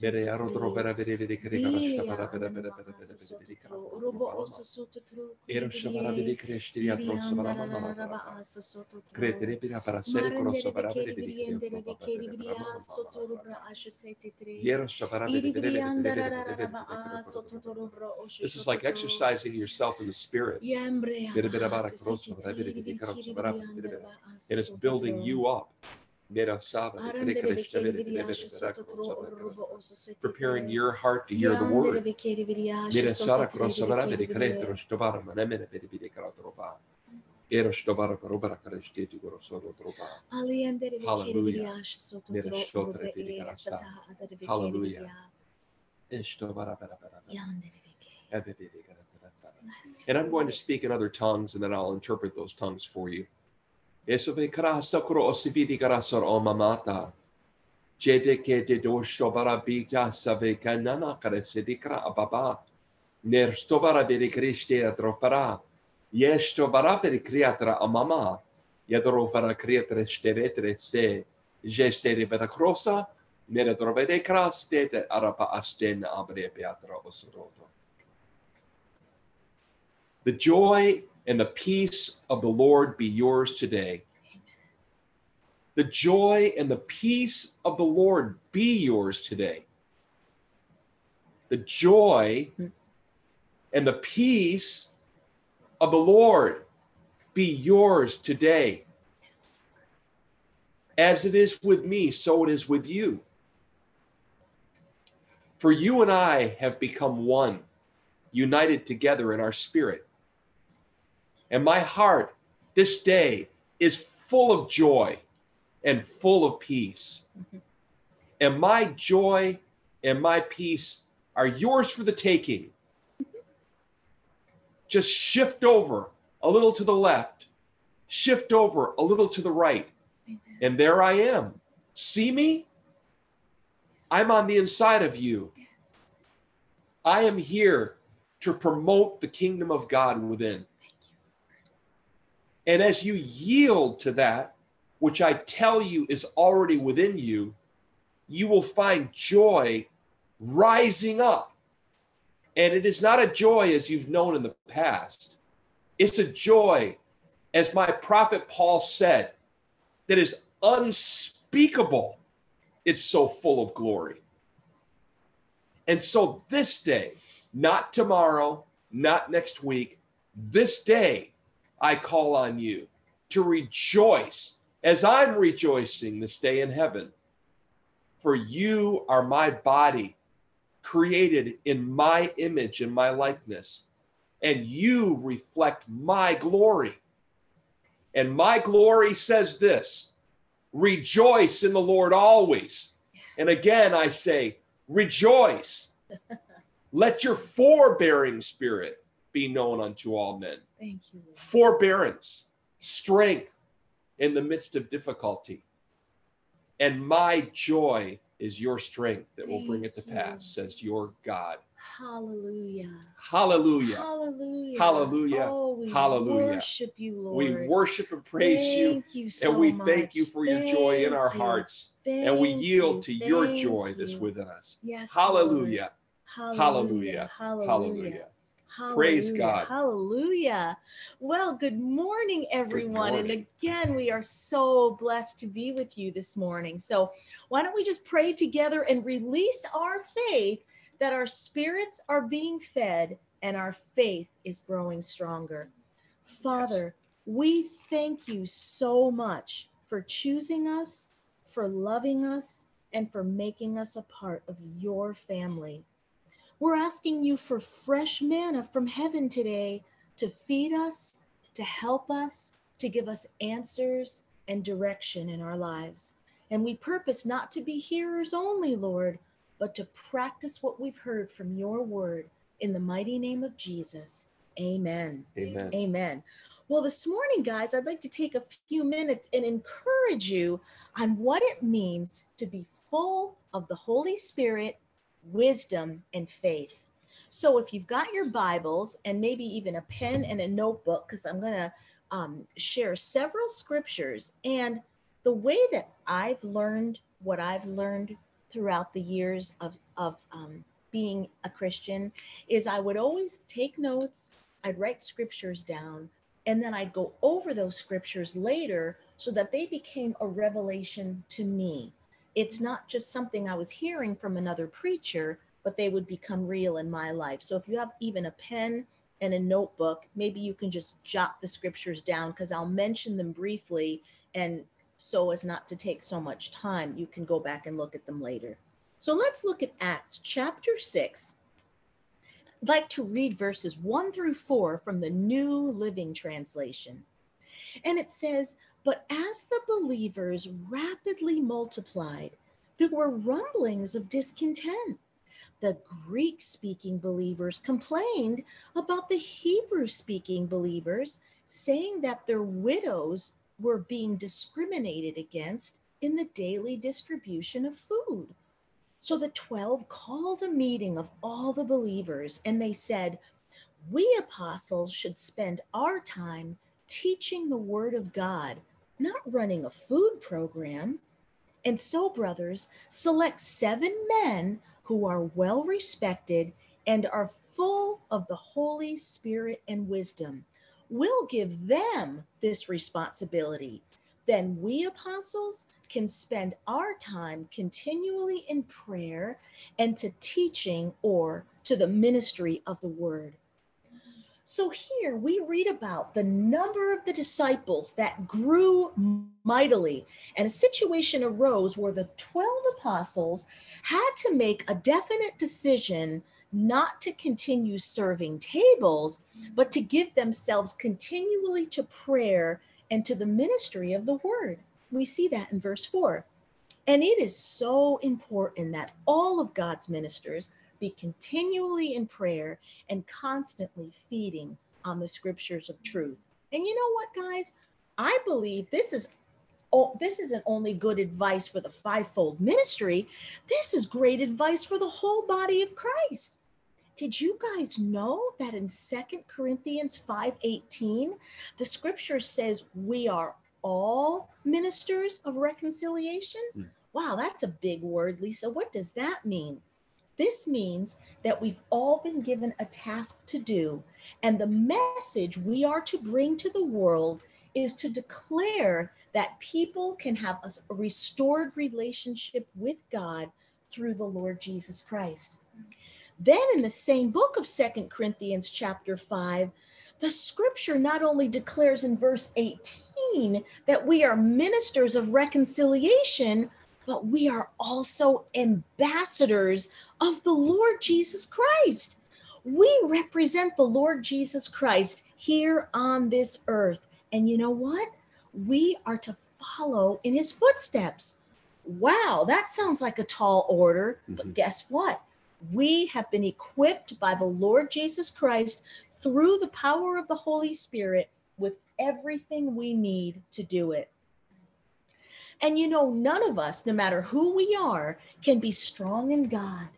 bere arodro bere bere bere kreka rashta bere bere bere bere kreka robo oso soto tru era shabara bere kreshti ya prosso bara bara kretere bere para ser crosso bara bere bere kreka soto rubra asho sete tre era shabara bere bere bere soto rubra osho. This is like exercising yourself in the spirit. Bere bere bara crosso bara bere bere. It is building you up. Preparing your heart to hear the word. Hallelujah. Hallelujah. And I'm going to speak in other tongues, and then I'll interpret those tongues for you. The joy and the peace of the Lord be yours today. The joy and the peace of the Lord be yours today. The joy and the peace of the Lord be yours today. As it is with me, so it is with you. For you and I have become one, united together in our spirit. And my heart this day is full of joy and full of peace. And my joy and my peace are yours for the taking. Just shift over a little to the left, shift over a little to the right. And there I am. See me? I'm on the inside of you. I am here to promote the kingdom of God within. And as you yield to that, which I tell you is already within you, you will find joy rising up. And it is not a joy as you've known in the past. It's a joy, as my prophet Paul said, that is unspeakable. It's so full of glory. And so this day, not tomorrow, not next week, this day, I call on you to rejoice as I'm rejoicing this day in heaven. For you are my body, created in my image and my likeness, and you reflect my glory. And my glory says this: rejoice in the Lord always. And again, I say, rejoice. Let your forbearing spirit be known unto all men. Thank you. Forbearance, strength in the midst of difficulty. And my joy is your strength that will bring it to pass, says your God. Hallelujah. Hallelujah. Hallelujah. Hallelujah. Oh, we worship you, Lord. We worship and praise you so much. Thank you for your joy in our hearts. And we yield to your joy that's within us. Yes, hallelujah. Hallelujah. Hallelujah. Hallelujah. Hallelujah. Hallelujah. Praise God. Hallelujah. Well, good morning, everyone. Good morning. And again, we are so blessed to be with you this morning. So why don't we just pray together and release our faith that our spirits are being fed and our faith is growing stronger. Father, we thank you so much for choosing us, for loving us, and for making us a part of your family. We're asking you for fresh manna from heaven today to feed us, to help us, to give us answers and direction in our lives. And we purpose not to be hearers only, Lord, but to practice what we've heard from your word in the mighty name of Jesus. Amen. Amen. Amen. Well, this morning, guys, I'd like to take a few minutes and encourage you on what it means to be full of the Holy Spirit, wisdom, and faith. So if you've got your Bibles and maybe even a pen and a notebook, because I'm going to share several scriptures. And the way that I've learned what I've learned throughout the years of being a Christian is I would always take notes, I'd write scriptures down, and then I'd go over those scriptures later so that they became a revelation to me. It's not just something I was hearing from another preacher, but they would become real in my life. So if you have even a pen and a notebook, maybe you can just jot the scriptures down, because I'll mention them briefly, and so as not to take so much time, you can go back and look at them later. So let's look at Acts chapter 6. I'd like to read verses 1 through 4 from the New Living Translation. And it says, "But as the believers rapidly multiplied, there were rumblings of discontent. The Greek-speaking believers complained about the Hebrew-speaking believers, saying that their widows were being discriminated against in the daily distribution of food. So the 12 called a meeting of all the believers, and they said, 'We apostles should spend our time teaching the word of God, not running a food program. And so, brothers, select 7 men who are well respected and are full of the Holy Spirit and wisdom. We'll give them this responsibility. Then we apostles can spend our time continually in prayer and to teaching, or to the ministry of the word.'" So here we read about the number of the disciples that grew mightily, and a situation arose where the 12 apostles had to make a definite decision not to continue serving tables, but to give themselves continually to prayer and to the ministry of the word. We see that in verse 4. And it is so important that all of God's ministers be continually in prayer and constantly feeding on the scriptures of truth. And you know what, guys? I believe this isn't only good advice for the fivefold ministry. This is great advice for the whole body of Christ. Did you guys know that in 2 Corinthians 5:18, the scripture says we are all ministers of reconciliation? Wow, that's a big word, Lisa. What does that mean? This means that we've all been given a task to do, and the message we are to bring to the world is to declare that people can have a restored relationship with God through the Lord Jesus Christ. Then in the same book of 2 Corinthians chapter 5, the scripture not only declares in verse 18 that we are ministers of reconciliation, but we are also ambassadors of the Lord Jesus Christ. We represent the Lord Jesus Christ here on this earth. And you know what? We are to follow in his footsteps. Wow, that sounds like a tall order, but guess what? We have been equipped by the Lord Jesus Christ through the power of the Holy Spirit with everything we need to do it. And you know, none of us, no matter who we are, can be strong in God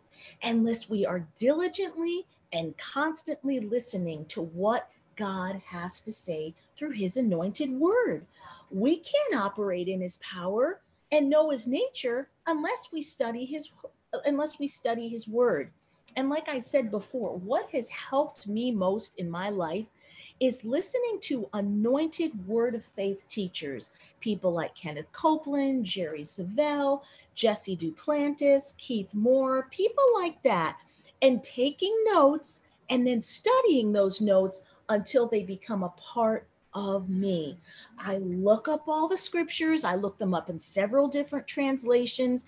unless we are diligently and constantly listening to what God has to say through his anointed word. We can't operate in his power and know his nature unless we study his word. And like I said before, what has helped me most in my life is listening to anointed word of faith teachers, people like Kenneth Copeland, Jerry Savelle, Jesse Duplantis, Keith Moore, people like that, and taking notes and then studying those notes until they become a part of me. I look up all the scriptures. I look them up in several different translations.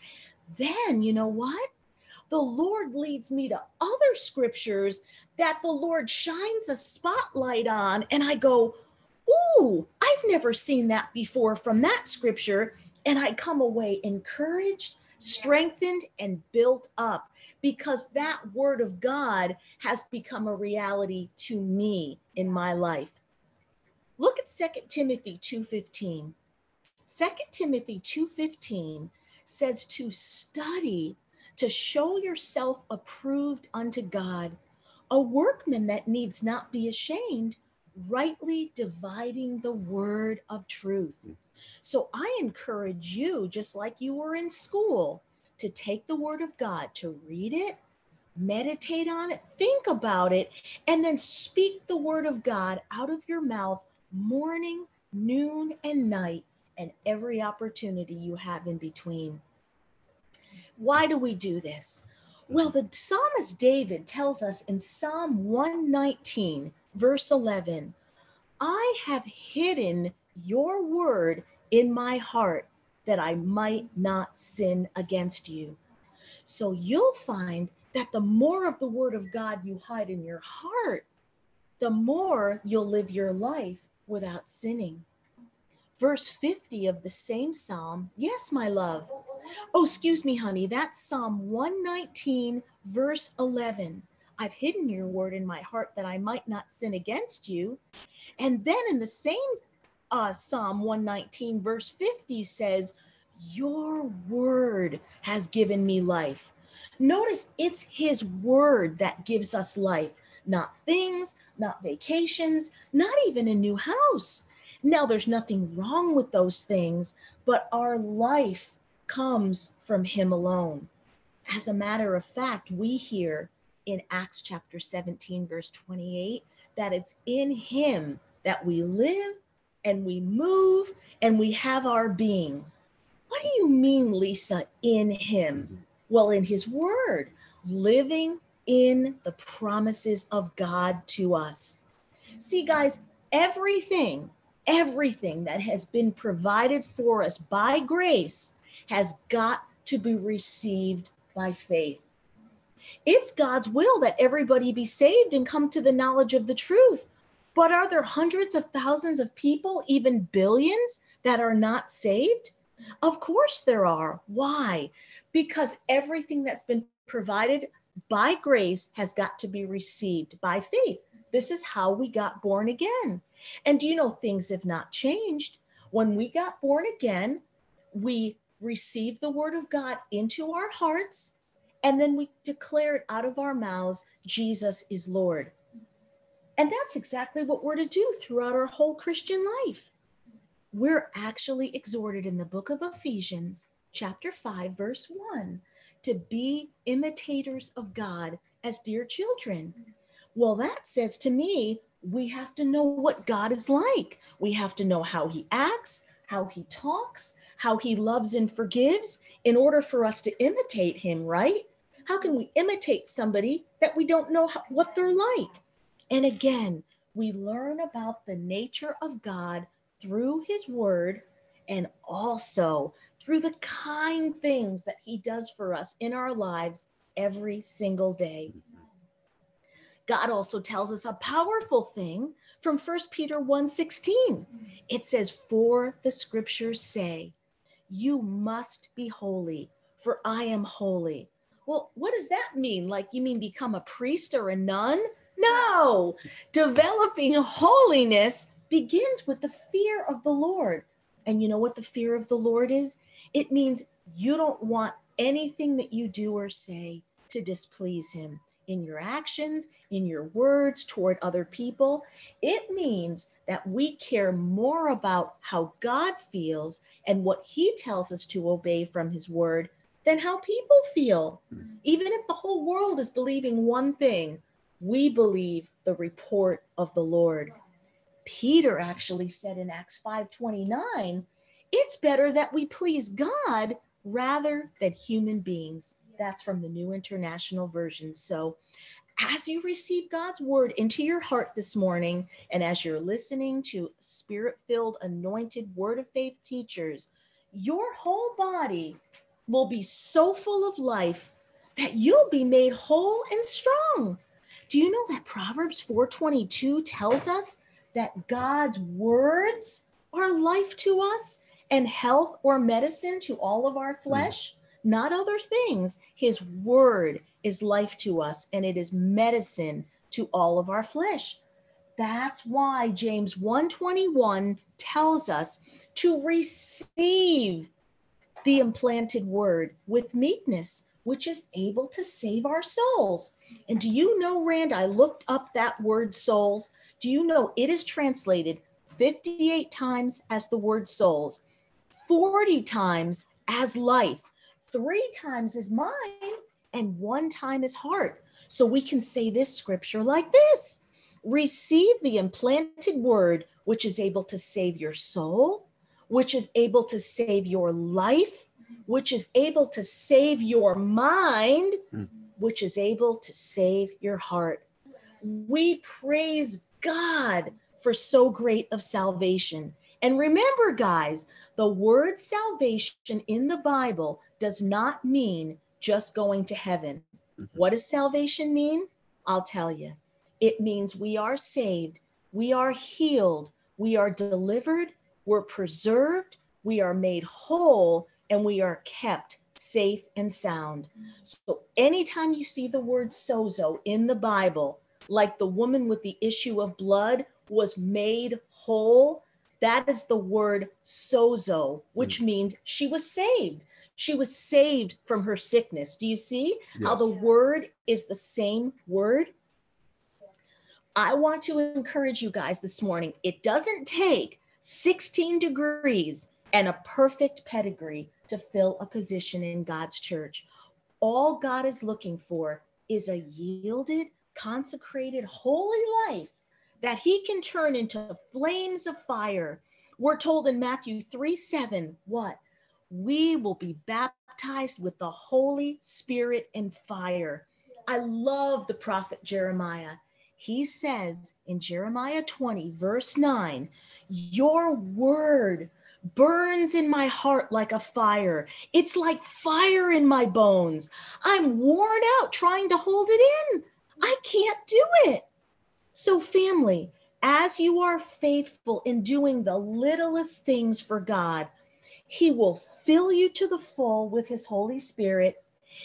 Then, you know what? The Lord leads me to other scriptures that the Lord shines a spotlight on, and I go, "Ooh, I've never seen that before from that scripture," and I come away encouraged, strengthened, and built up, because that word of God has become a reality to me in my life. Look at 2 Timothy 2:15. 2 Timothy 2:15 says to study to show yourself approved unto God, a workman that needs not be ashamed, rightly dividing the word of truth. So I encourage you, just like you were in school, to take the word of God, to read it, meditate on it, think about it, and then speak the word of God out of your mouth morning, noon, and night, and every opportunity you have in between. Why do we do this? Well, the psalmist David tells us in Psalm 119, verse 11, I have hidden your word in my heart that I might not sin against you. So you'll find that the more of the word of God you hide in your heart, the more you'll live your life without sinning. Verse 50 of the same psalm, yes, my love. Oh, excuse me, honey, that's Psalm 119, verse 11. I've hidden your word in my heart that I might not sin against you. And then in the same Psalm 119, verse 50 says, your word has given me life. Notice it's his word that gives us life, not things, not vacations, not even a new house. Now, there's nothing wrong with those things, but our life comes from him alone. As a matter of fact, we hear in Acts chapter 17, verse 28, that it's in him that we live and we move and we have our being. What do you mean, Lisa, in him? Well, in his word, living in the promises of God to us. See, guys, everything that has been provided for us by grace has got to be received by faith. It's God's will that everybody be saved and come to the knowledge of the truth. But are there hundreds of thousands of people, even billions, that are not saved? Of course there are. Why? Because everything that's been provided by grace has got to be received by faith. This is how we got born again. And do you know, things have not changed. When we got born again, we received the word of God into our hearts, and then we declare it out of our mouths, Jesus is Lord. And that's exactly what we're to do throughout our whole Christian life. We're actually exhorted in the book of Ephesians, chapter 5, verse 1, to be imitators of God as dear children. Well, that says to me, we have to know what God is like. We have to know how he acts, how he talks, how he loves and forgives in order for us to imitate him, right? How can we imitate somebody that we don't know what they're like? And again, we learn about the nature of God through his word, and also through the kind things that he does for us in our lives every single day. God also tells us a powerful thing from 1 Peter 1:16. It says, for the scriptures say, you must be holy, for I am holy. Well, what does that mean? Like, you mean become a priest or a nun? No, developing holiness begins with the fear of the Lord. And you know what the fear of the Lord is? It means you don't want anything that you do or say to displease him in your actions, in your words toward other people. It means that we care more about how God feels and what he tells us to obey from his word than how people feel. Even if the whole world is believing one thing, we believe the report of the Lord. Peter actually said in Acts 5:29, it's better that we please God rather than human beings. That's from the New International Version. So as you receive God's word into your heart this morning, and as you're listening to spirit-filled, anointed word of faith teachers, your whole body will be so full of life that you'll be made whole and strong. Do you know that Proverbs 4:22 tells us that God's words are life to us and health or medicine to all of our flesh, not other things. His word is life to us, and it is medicine to all of our flesh. That's why James 1:21 tells us to receive the implanted word with meekness, which is able to save our souls. And do you know, Rand, I looked up that word souls. Do you know it is translated 58 times as the word souls, 40 times as life, 3 times is mind and 1 time is heart. So we can say this scripture like this: receive the implanted word, which is able to save your soul, which is able to save your life, which is able to save your mind, which is able to save your heart. We praise God for so great of salvation. And remember, guys, the word salvation in the Bible does not mean just going to heaven. What does salvation mean? I'll tell you. It means we are saved, we are healed, we are delivered, we're preserved, we are made whole, and we are kept safe and sound. So anytime you see the word sozo in the Bible, like the woman with the issue of blood was made whole, that is the word sozo, which means she was saved. She was saved from her sickness. Do you see how the word is the same word? I want to encourage you guys this morning. It doesn't take 16 degrees and a perfect pedigree to fill a position in God's church. All God is looking for is a yielded, consecrated, holy life that he can turn into flames of fire. We're told in Matthew 3:7, what? We will be baptized with the Holy Spirit and fire. I love the prophet Jeremiah. He says in Jeremiah 20, verse 9, your word burns in my heart like a fire. It's like fire in my bones. I'm worn out trying to hold it in. I can't do it. So family, as you are faithful in doing the littlest things for God, he will fill you to the full with his Holy Spirit.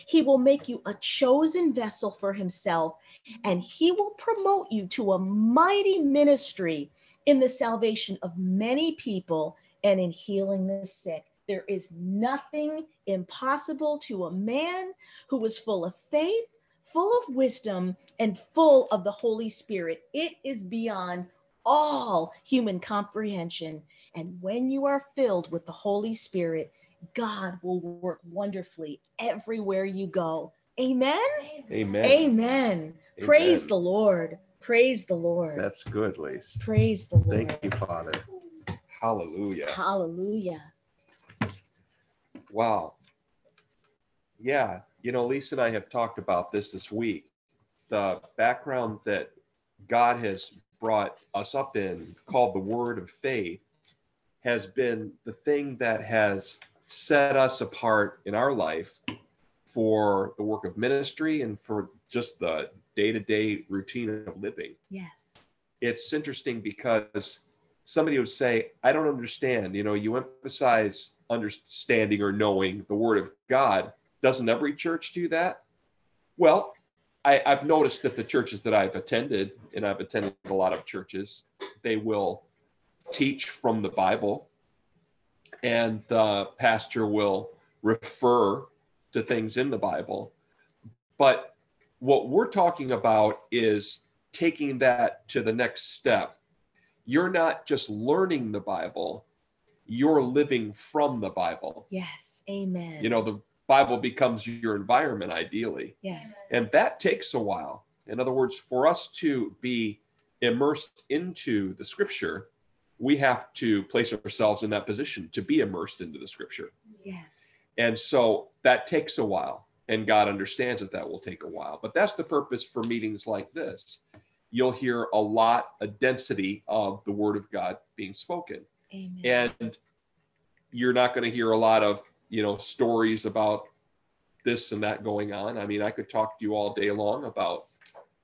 He will make you a chosen vessel for himself, and he will promote you to a mighty ministry in the salvation of many people and in healing the sick. There is nothing impossible to a man who is full of faith, full of wisdom, and full of the Holy Spirit. It is beyond all human comprehension. And when you are filled with the Holy Spirit, God will work wonderfully everywhere you go. Amen? Amen. Amen. Praise the Lord. Praise the Lord. That's good, Lise. Praise the Lord. Thank you, Father. Hallelujah. Hallelujah. Wow. Yeah. You know, Lise and I have talked about this week, the background that God has brought us up in, called the Word of Faith, has been the thing that has set us apart in our life for the work of ministry and for just the day-to-day routine of living. Yes. It's interesting because somebody would say, I don't understand. You know, you emphasize understanding or knowing the Word of God. Doesn't every church do that? Well, I've noticed that the churches that I've attended, and I've attended a lot of churches, they will teach from the Bible, and the pastor will refer to things in the Bible. But what we're talking about is taking that to the next step. You're not just learning the Bible, you're living from the Bible. Yes, amen. You know, the Bible becomes your environment, ideally. Yes. And that takes a while. In other words, for us to be immersed into the scripture, we have to place ourselves in that position to be immersed into the scripture. Yes. And so that takes a while, and God understands that that will take a while. But that's the purpose for meetings like this. You'll hear a lot, a density of the word of God being spoken. Amen. And you're not going to hear a lot of, you know, stories about this and that going on. I mean, I could talk to you all day long about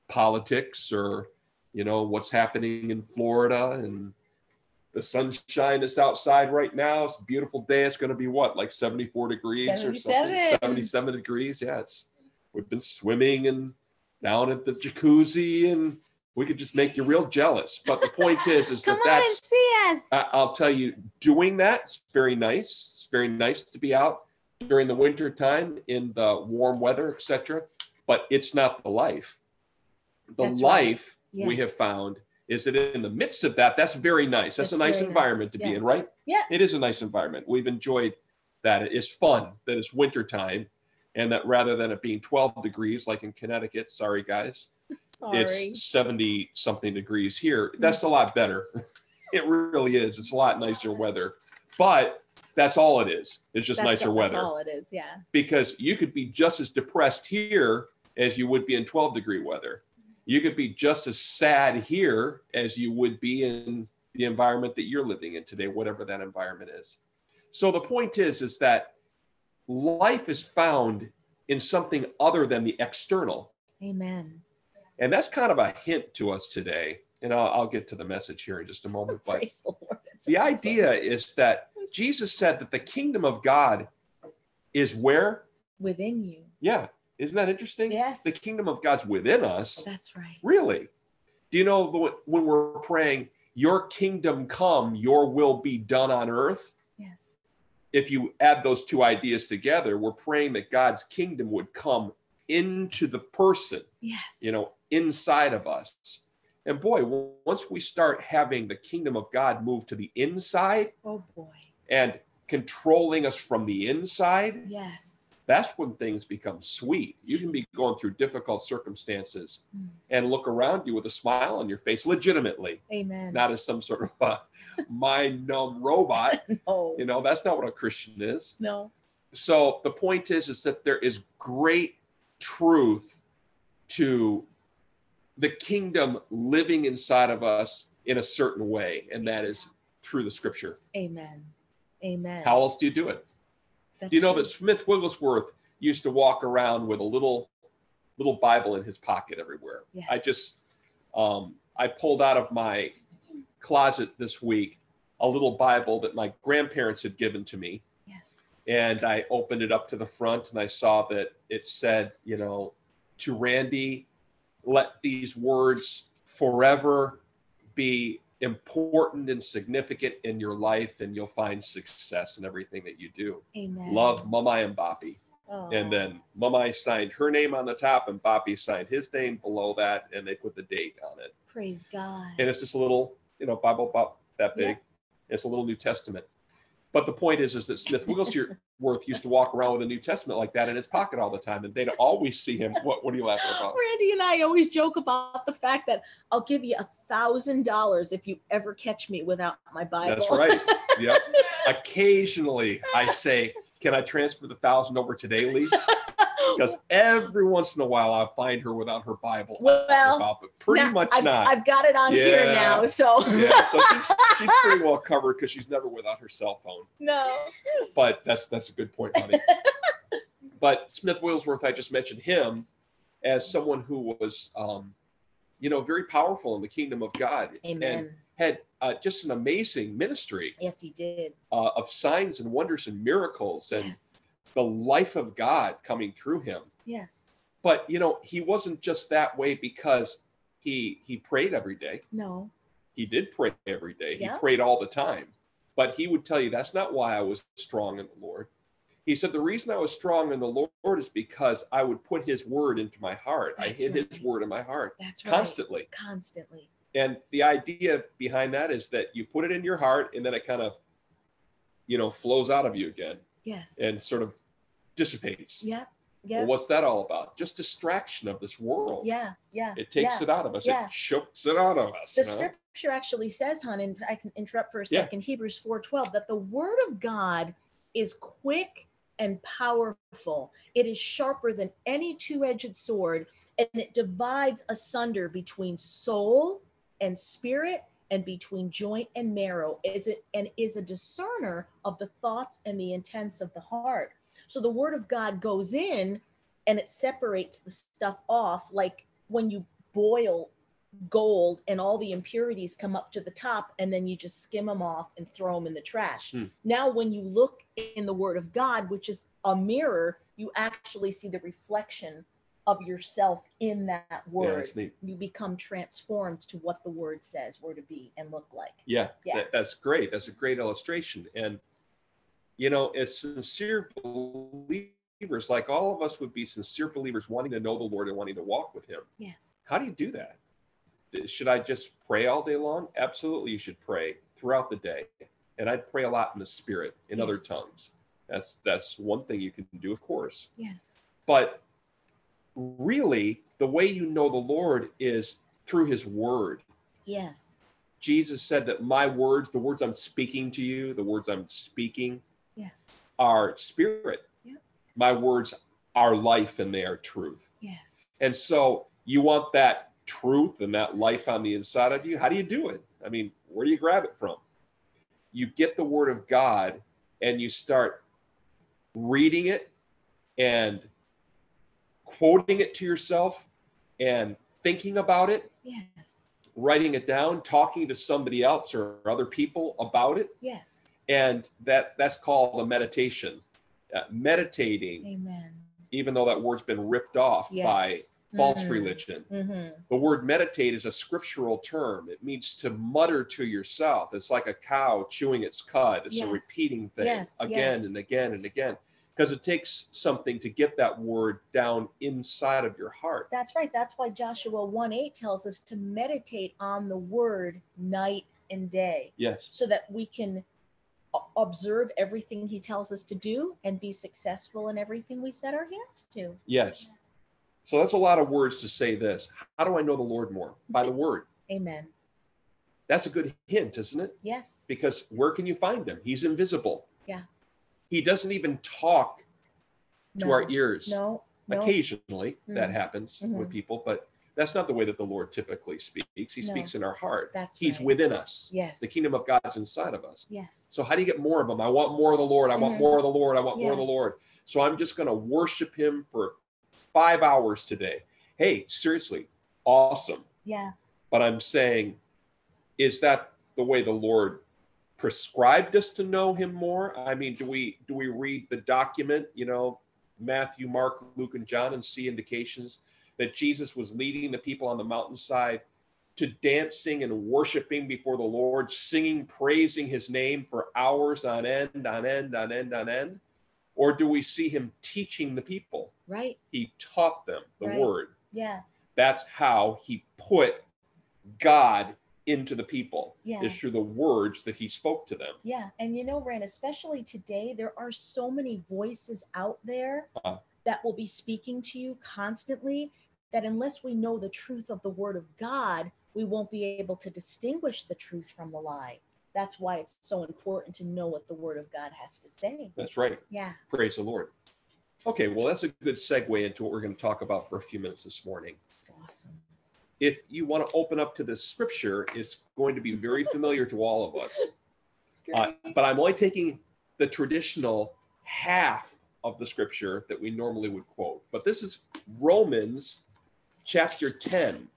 politics or, you know, what's happening in Florida and the sunshine that's outside right now. It's a beautiful day. It's going to be what, like 74 degrees 77. Or something? 77 degrees. Yeah, we've been swimming and down at the jacuzzi, and we could just make you real jealous. But the point is that that's, see us. I'll tell you, doing that, it's very nice. It's very nice to be out during the winter time in the warm weather, etc. But it's not the life. The that's life right. Yes. We have found is that in the midst of that, that's very nice. That's a nice environment nice. To be in, right? Yeah. It is a nice environment. We've enjoyed that it is fun, that it's wintertime, and that rather than it being 12 degrees like in Connecticut, sorry guys, it's 70 something degrees here. That's a lot better. It really is. It's a lot nicer weather, but that's all it is. It's just nicer weather. That's all it is, yeah. Because you could be just as depressed here as you would be in 12-degree weather. You could be just as sad here as you would be in the environment that you're living in today, whatever that environment is. So the point is that life is found in something other than the external. Amen. And that's kind of a hint to us today. And I'll get to the message here in just a moment. But praise the Lord. The idea is that Jesus said that the kingdom of God is where? Within you. Yeah. Isn't that interesting? Yes. The kingdom of God's within us. That's right. Really? Do you know when we're praying, your kingdom come, your will be done on earth? Yes. If you add those two ideas together, we're praying that God's kingdom would come into the person. Yes. You know, inside of us. And boy, once we start having the kingdom of God move to the inside, oh boy, and controlling us from the inside, yes, that's when things become sweet. You can be going through difficult circumstances and look around you with a smile on your face, legitimately. Amen. Not as some sort of mind-numb robot. No. You know, that's not what a Christian is. No. So the point is that there is great truth to the kingdom living inside of us in a certain way, and that is through the scripture. Amen. Amen. How else do you do it? That's true. That Smith Wigglesworth used to walk around with a little Bible in his pocket everywhere? Yes. I just, I pulled out of my closet this week a little Bible that my grandparents had given to me. Yes. And I opened it up to the front and I saw that it said, to Randy, let these words forever be important and significant in your life, and you'll find success in everything that you do. Amen. Love Mamai and Boppy. Oh. And then Mamai signed her name on the top and Boppy signed his name below that, and they put the date on it. Praise God. And it's just a little, Bible about that big. Yeah. It's a little New Testament. But the point is that Smith Wigglesworth used to walk around with a New Testament like that in his pocket all the time, and they'd always see him. What are you laughing about? Randy and I always joke about the fact that I'll give you $1,000 if you ever catch me without my Bible. That's right. Yep. Occasionally, I say, "Can I transfer the $1,000 over today, Lise?" Because every once in a while, I find her without her Bible. Well, but pretty much not. I've got it on here now, so. Yeah, so she's pretty well covered because she's never without her cell phone. No. But that's a good point, honey. But Smith Wigglesworth, I just mentioned him as someone who was, very powerful in the kingdom of God. Amen. And had just an amazing ministry. Yes, he did. Of signs and wonders and miracles and. Yes. The life of God coming through him. Yes. But, he wasn't just that way because he prayed every day. No. He did pray every day. Yeah. He prayed all the time. But he would tell you, that's not why I was strong in the Lord. He said, the reason I was strong in the Lord is because I would put his word into my heart. That's I hid his word in my heart. That's right. Constantly. Constantly. And the idea behind that is that you put it in your heart and then it kind of, flows out of you again. Yes. And sort of dissipates. Yeah. Yeah. Well, what's that all about? Just distraction of this world. Yeah. Yeah. It takes it out of us. Yeah. It chokes it out of us. The scripture actually says, hon, and I can interrupt for a second, Hebrews 4:12, that the word of God is quick and powerful. It is sharper than any two-edged sword, and it divides asunder between soul and spirit, and between joint and marrow, is a discerner of the thoughts and the intents of the heart. So the word of God goes in and it separates the stuff off, like when you boil gold and all the impurities come up to the top and then you just skim them off and throw them in the trash. Now, when you look in the word of God, which is a mirror, you actually see the reflection of yourself in that word. You become transformed to what the word says we're to be and look like. That's great. That's a great illustration. And as sincere believers, like all of us would be sincere believers wanting to know the Lord and wanting to walk with him. Yes. How do you do that? Should I just pray all day long? Absolutely, you should pray throughout the day. And I'd pray a lot in the spirit, in other tongues. That's one thing you can do, of course. Yes. But really, the way you know the Lord is through his word. Yes. Jesus said that my words, the words I'm speaking to you, the words I'm speaking, yes, are spirit. Yep. My words are life and they are truth. Yes. And so you want that truth and that life on the inside of you. How do you do it? I mean, where do you grab it from? You get the word of God and you start reading it and quoting it to yourself and thinking about it. Yes. Writing it down, talking to somebody else or other people about it. Yes. And that's called a meditation. Meditating. Amen. Even though that word's been ripped off, yes, by false religion. Mm-hmm. The word meditate is a scriptural term. It means to mutter to yourself. It's like a cow chewing its cud. It's, yes, a repeating thing, yes, again, yes, and again and again. Because it takes something to get that word down inside of your heart. That's right. That's why Joshua 1:8 tells us to meditate on the word night and day. Yes. So that we can observe everything he tells us to do and be successful in everything we set our hands to. Yes. So that's a lot of words to say this. How do I know the Lord more? By the word. Amen. That's a good hint, isn't it? Yes. Because where can you find him? He's invisible. Yeah. He doesn't even talk to our ears. No, occasionally that happens with people, but that's not the way that the Lord typically speaks. He speaks in our heart. That's right. He's within us. Yes. The kingdom of God's inside of us. Yes. So how do you get more of him? I want more of the Lord. I want more of the Lord. I want more of the Lord. So I'm just going to worship him for 5 hours today. Hey, seriously, awesome. Yeah. But I'm saying, is that the way the Lord prescribed us to know him more? I mean, do we read the document, Matthew, Mark, Luke, and John, and see indications that Jesus was leading the people on the mountainside to dancing and worshiping before the Lord, singing, praising his name for hours on end, on end, on end, on end? Or do we see him teaching the people? Right. He taught them the word. Yeah. That's how he put God into the people, is through the words that he spoke to them. Yeah. And Ran, especially today, there are so many voices out there that will be speaking to you constantly that unless we know the truth of the word of God, we won't be able to distinguish the truth from the lie. That's why it's so important to know what the word of God has to say. That's right. Yeah. Praise the Lord. Okay. Well, that's a good segue into what we're going to talk about for a few minutes this morning. That's awesome. If you want to open up to this scripture, it's going to be very familiar to all of us. But I'm only taking the traditional half of the scripture that we normally would quote. But this is Romans chapter 10.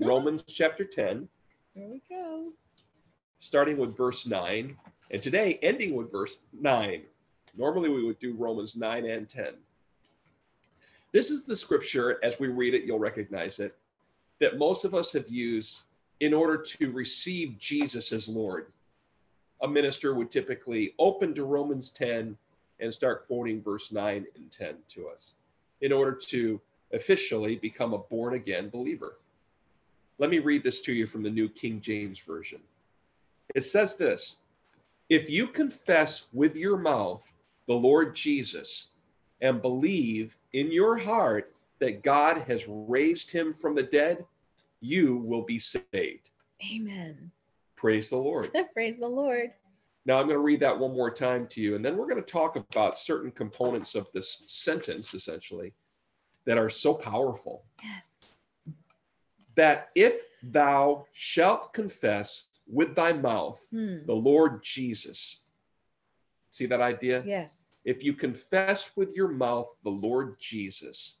Romans chapter 10. There we go. Starting with verse 9. And today, ending with verse 9. Normally, we would do Romans 9 and 10. This is the scripture, as we read it, you'll recognize it, that most of us have used in order to receive Jesus as Lord. A minister would typically open to Romans 10 and start quoting verse 9 and 10 to us in order to officially become a born-again believer. Let me read this to you from the New King James Version. It says this: if you confess with your mouth the Lord Jesus and believe in your heart that God has raised him from the dead, you will be saved. Amen. Praise the Lord. Praise the Lord. Now I'm going to read that one more time to you, and then we're going to talk about certain components of this sentence, essentially, that are so powerful. Yes. That if thou shalt confess with thy mouth the Lord Jesus. See that idea? Yes. If you confess with your mouth the Lord Jesus,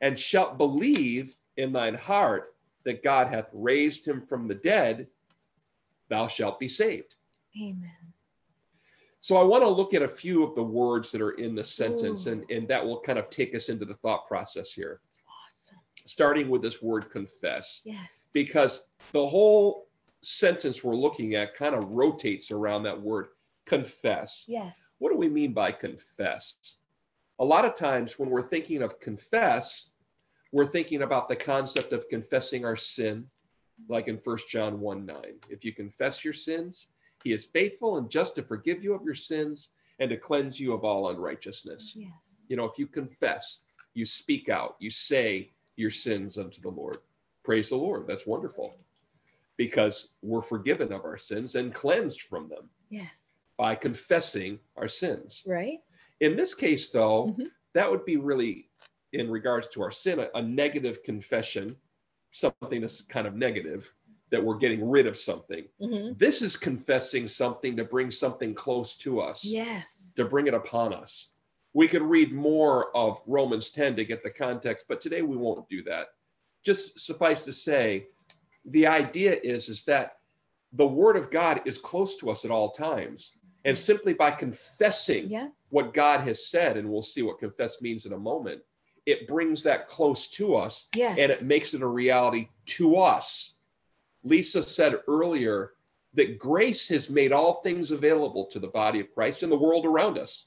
and shalt believe in thine heart that God hath raised him from the dead, thou shalt be saved. Amen. So I want to look at a few of the words that are in the sentence, and that will kind of take us into the thought process here. That's awesome. Starting with this word confess. Yes. Because the whole sentence we're looking at kind of rotates around that word confess. Yes. What do we mean by confess? A lot of times when we're thinking of confess, we're thinking about the concept of confessing our sin, like in 1 John 1:9. If you confess your sins, he is faithful and just to forgive you of your sins and to cleanse you of all unrighteousness. Yes. You know, if you confess, you speak out, you say your sins unto the Lord. Praise the Lord. That's wonderful, because we're forgiven of our sins and cleansed from them. Yes. By confessing our sins. Right. In this case, though, that would be really, in regards to our sin, a negative confession, something that's kind of negative, that we're getting rid of something. This is confessing something to bring something close to us. Yes. To bring it upon us. We could read more of Romans 10 to get the context, but today we won't do that. Just suffice to say, the idea is that the Word of God is close to us at all times. And simply by confessing what God has said, and we'll see what confess means in a moment, it brings that close to us, and it makes it a reality to us. Lisa said earlier that grace has made all things available to the body of Christ and the world around us.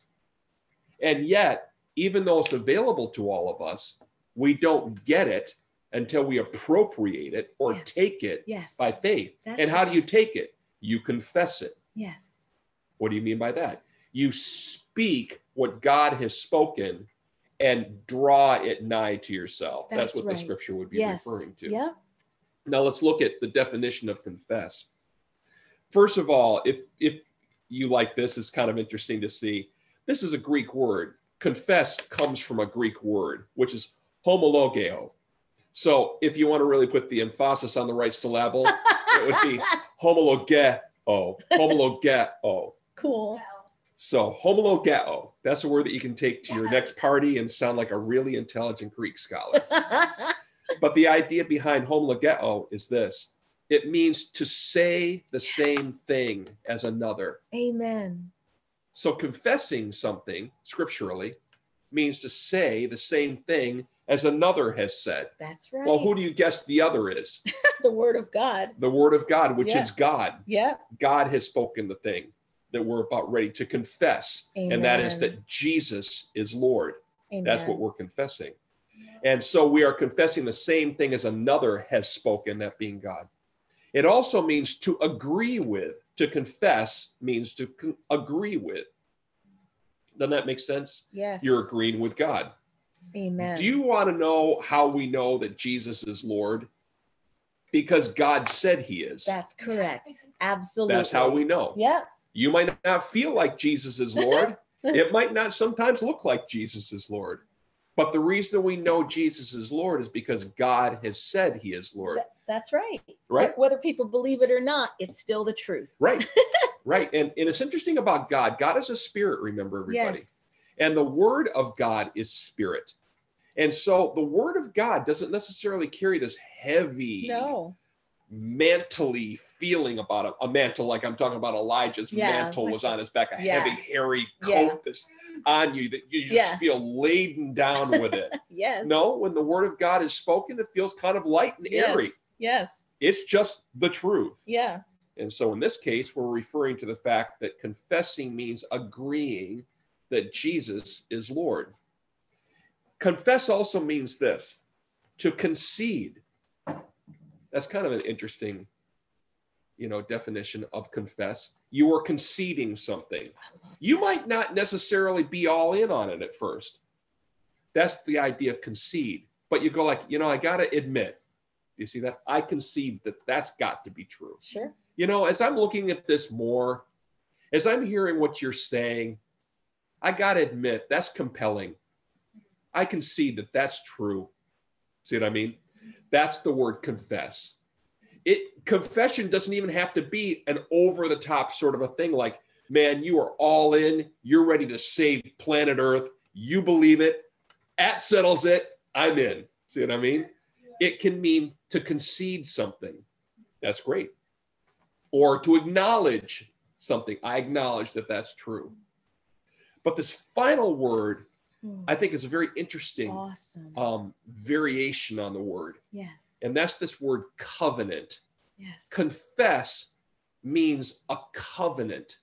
And yet, even though it's available to all of us, we don't get it until we appropriate it or take it by faith. That's and how do you take it? You confess it. Yes. What do you mean by that? You speak what God has spoken and draw it nigh to yourself. That's what the scripture would be referring to. Yeah. Now let's look at the definition of confess. First of all, if you like this, it's kind of interesting to see. This is a Greek word. Confess comes from a Greek word, which is homologeo. So if you want to really put the emphasis on the right syllable, it would be homologeo, homologeo. Cool. So homologeo, that's a word that you can take to your next party and sound like a really intelligent Greek scholar. But the idea behind homologeo is this. It means to say the same thing as another. Amen. So confessing something scripturally means to say the same thing as another has said. That's right. Well, who do you guess the other is? The Word of God. The Word of God, which is God. Yeah. God has spoken the thing that we're about ready to confess. Amen. And that is that Jesus is Lord. Amen. That's what we're confessing. And so we are confessing the same thing as another has spoken, that being God. It also means to agree with. To confess means to agree with. Doesn't that make sense? Yes. You're agreeing with God. Amen. Do you want to know how we know that Jesus is Lord? Because God said he is. That's correct. Absolutely. That's how we know. Yep. You might not feel like Jesus is Lord. It might not sometimes look like Jesus is Lord. But the reason we know Jesus is Lord is because God has said he is Lord. That's right. Right. Whether people believe it or not, it's still the truth. Right. Right. And it's interesting about God. God is a spirit, remember, everybody. Yes. And the Word of God is spirit. And so the Word of God doesn't necessarily carry this heavy, mantly feeling about it. A mantle, like I'm talking about Elijah's mantle was on his back, a heavy, hairy coat that's on you that you just feel laden down with it. Yes. No, when the Word of God is spoken, it feels kind of light and airy. Yes. It's just the truth. Yeah. And so in this case, we're referring to the fact that confessing means agreeing that Jesus is Lord. Confess also means this, to concede. That's kind of an interesting, definition of confess. You are conceding something. You might not necessarily be all in on it at first. That's the idea of concede. But you go like, I got to admit, you see that? I concede that that's got to be true. Sure. As I'm looking at this more, as I'm hearing what you're saying, I got to admit, that's compelling. I concede that that's true. See what I mean? That's the word confess. Confession doesn't even have to be an over-the-top sort of a thing like, man, you are all in. You're ready to save planet Earth. You believe it. That settles it. I'm in. See what I mean? It can mean to concede something. That's great. Or to acknowledge something. I acknowledge that that's true. But this final word, I think, is a very interesting variation on the word. Yes. And that's this word covenant. Yes. Confess means a covenant.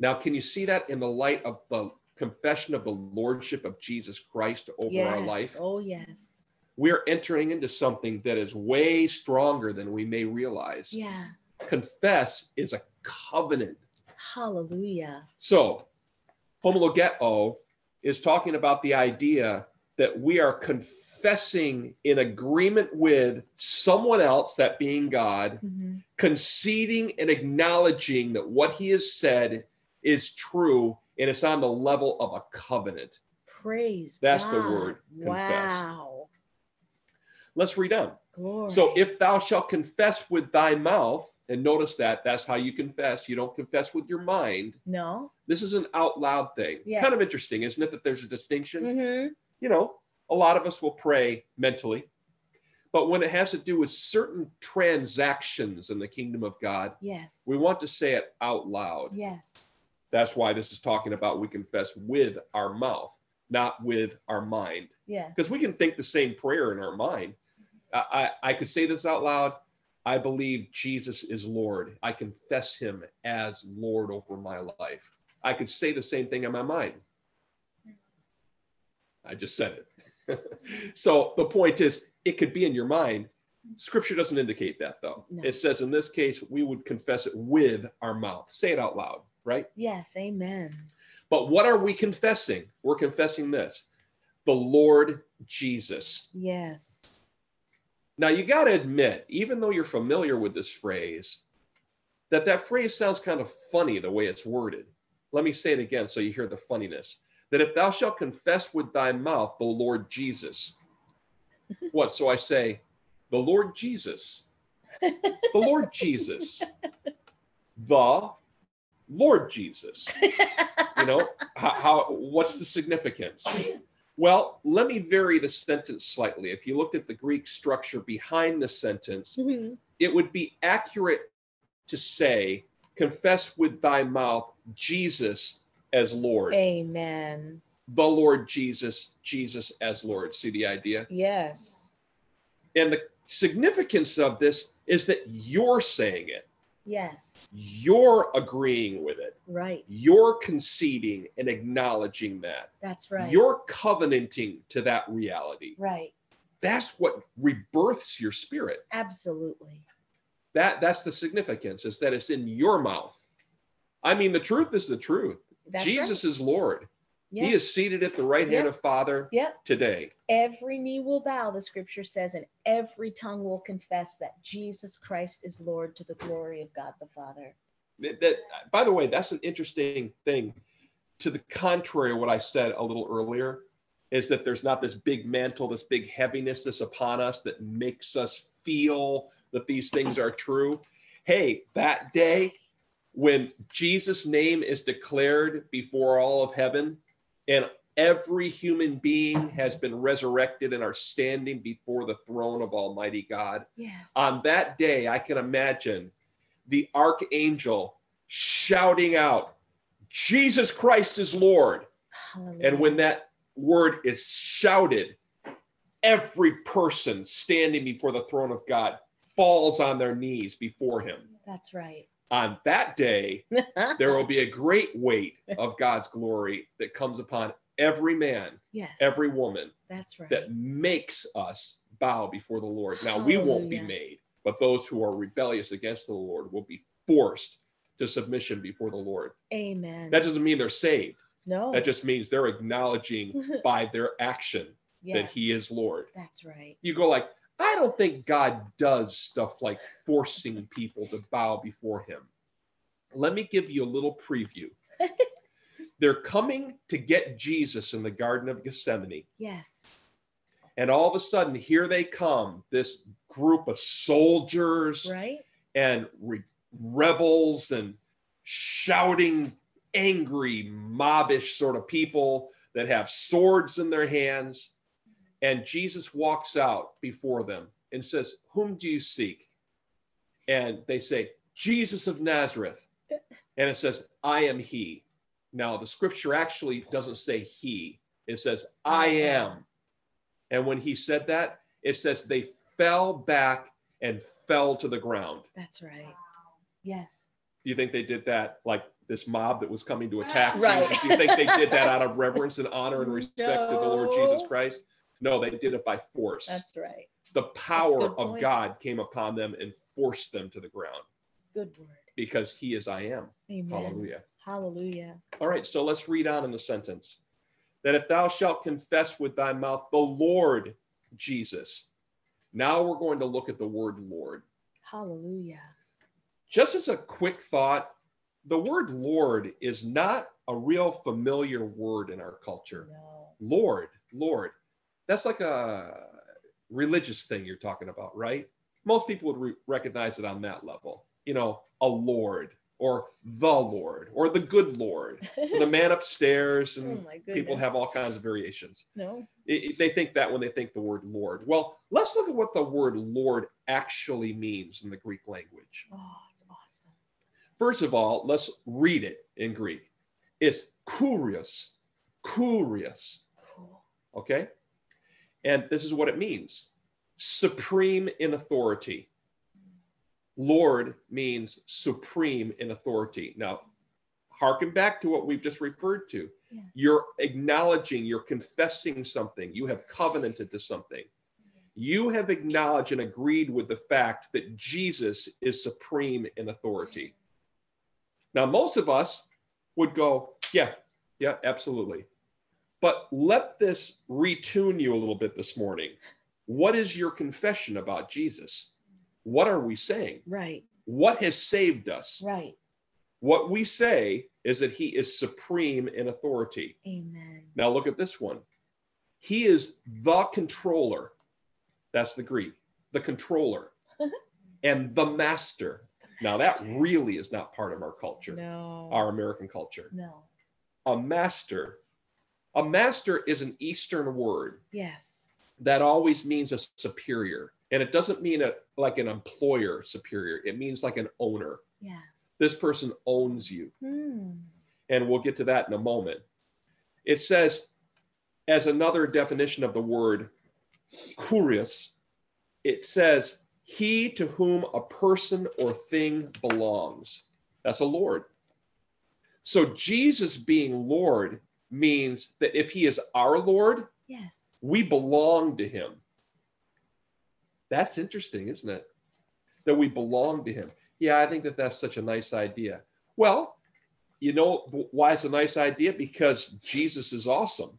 Now, can you see that in the light of the confession of the Lordship of Jesus Christ over our life? Oh, yes. We're entering into something that is way stronger than we may realize. Yeah. Confess is a covenant. Hallelujah. So homologeto is talking about the idea that we are confessing in agreement with someone else, that being God, mm-hmm. conceding and acknowledging that what he has said is true, and it's on the level of a covenant. Praise That's God. The word, confess. Wow. Let's read on. Glory. So if thou shalt confess with thy mouth, and notice that that's how you confess. You don't confess with your mind. No. This is an out loud thing. Yes. Kind of interesting, isn't it, that there's a distinction? Mm-hmm. You know, a lot of us will pray mentally, but when it has to do with certain transactions in the kingdom of God, yes, we want to say it out loud. Yes. That's why this is talking about we confess with our mouth, not with our mind. Yeah. Because we can think the same prayer in our mind. I could say this out loud. I believe Jesus is Lord. I confess him as Lord over my life. I could say the same thing in my mind. I just said it. So the point is, it could be in your mind. Scripture doesn't indicate that, though. No. It says in this case, we would confess it with our mouth. Say it out loud, right? Yes, amen. But what are we confessing? We're confessing this, the Lord Jesus. Yes. Now, you got to admit, even though you're familiar with this phrase, that phrase sounds kind of funny the way it's worded. Let me say it again so you hear the funniness. That if thou shalt confess with thy mouth the Lord Jesus. What? So I say, the Lord Jesus. The Lord Jesus. The Lord Jesus. You know, what's the significance? Well, let me vary the sentence slightly. If you looked at the Greek structure behind the sentence, mm-hmm. it would be accurate to say, confess with thy mouth Jesus as Lord. Amen. The Lord Jesus, Jesus as Lord. See the idea? Yes. And the significance of this is that you're saying it. Yes. You're agreeing with it. Right. You're conceding and acknowledging that. That's right. You're covenanting to that reality. Right. That's what rebirths your spirit. Absolutely. That's the significance, is that it's in your mouth. I mean, the truth is the truth. That's Jesus right. is Lord. Yes. He is seated at the right hand of Father today. Every knee will bow, the scripture says, and every tongue will confess that Jesus Christ is Lord to the glory of God the Father. By the way, that's an interesting thing. To the contrary of what I said a little earlier, is that there's not this big mantle, this big heaviness that's upon us that makes us feel that these things are true. Hey, that day, when Jesus' name is declared before all of heaven and every human being has been resurrected and are standing before the throne of Almighty God. Yes. On that day, I can imagine the archangel shouting out, Jesus Christ is Lord. Hallelujah. And when that word is shouted, every person standing before the throne of God falls on their knees before him. That's right. On that day, there will be a great weight of God's glory that comes upon every man, every woman. That's right. That makes us bow before the Lord. Now, we won't be made, but those who are rebellious against the Lord will be forced to submission before the Lord. Amen. That doesn't mean they're saved. No. That just means they're acknowledging by their action that he is Lord. That's right. You go like, I don't think God does stuff like forcing people to bow before him. Let me give you a little preview. They're coming to get Jesus in the Garden of Gethsemane. Yes. And all of a sudden, here they come, this group of soldiers and rebels and shouting, angry, mobbish sort of people that have swords in their hands. And Jesus walks out before them and says, whom do you seek? And they say, Jesus of Nazareth. And it says, I am he. Now, the scripture actually doesn't say he. It says, I am. And when he said that, it says they fell back and fell to the ground. That's right. Yes. Do you think they did that like this mob that was coming to attack Jesus? Do you think they did that out of reverence and honor and respect to the Lord Jesus Christ? No, they did it by force. That's right. The power of God came upon them and forced them to the ground. Good word. Because he is I am. Amen. Hallelujah. Hallelujah. All right, so let's read on in the sentence. That if thou shalt confess with thy mouth the Lord Jesus. Now we're going to look at the word Lord. Hallelujah. Just as a quick thought, the word Lord is not a real familiar word in our culture. No. Lord, Lord. That's like a religious thing you're talking about, right? Most people would recognize it on that level. You know, a Lord or the Lord or the good Lord, or the man upstairs, and oh, people have all kinds of variations. No, they think that when they think the word Lord. Well, let's look at what the word Lord actually means in the Greek language. Oh, it's awesome. First of all, let's read it in Greek. It's kurios, kurios. Okay? And this is what it means. Supreme in authority. Lord means supreme in authority. Now, hearken back to what we've just referred to. Yes. You're acknowledging, you're confessing something. You have covenanted to something. You have acknowledged and agreed with the fact that Jesus is supreme in authority. Now, most of us would go, yeah, absolutely. But let this retune you a little bit this morning. What is your confession about Jesus? What are we saying? Right. What has saved us? Right. What we say is that he is supreme in authority. Amen. Now look at this one. He is the controller. That's the Greek. The controller. And the master. Now that really is not part of our culture. No. Our American culture. No. A master. A master is an Eastern word. Yes. That always means a superior. And it doesn't mean like an employer superior. It means like an owner. Yeah. This person owns you. Mm. And we'll get to that in a moment. It says, as another definition of the word kurios, it says, he to whom a person or thing belongs. That's a Lord. So Jesus being Lord means that if he is our Lord, yes, we belong to him. That's interesting, isn't it? That we belong to him. Yeah, I think that that's such a nice idea. Well, you know why it's a nice idea? Because Jesus is awesome.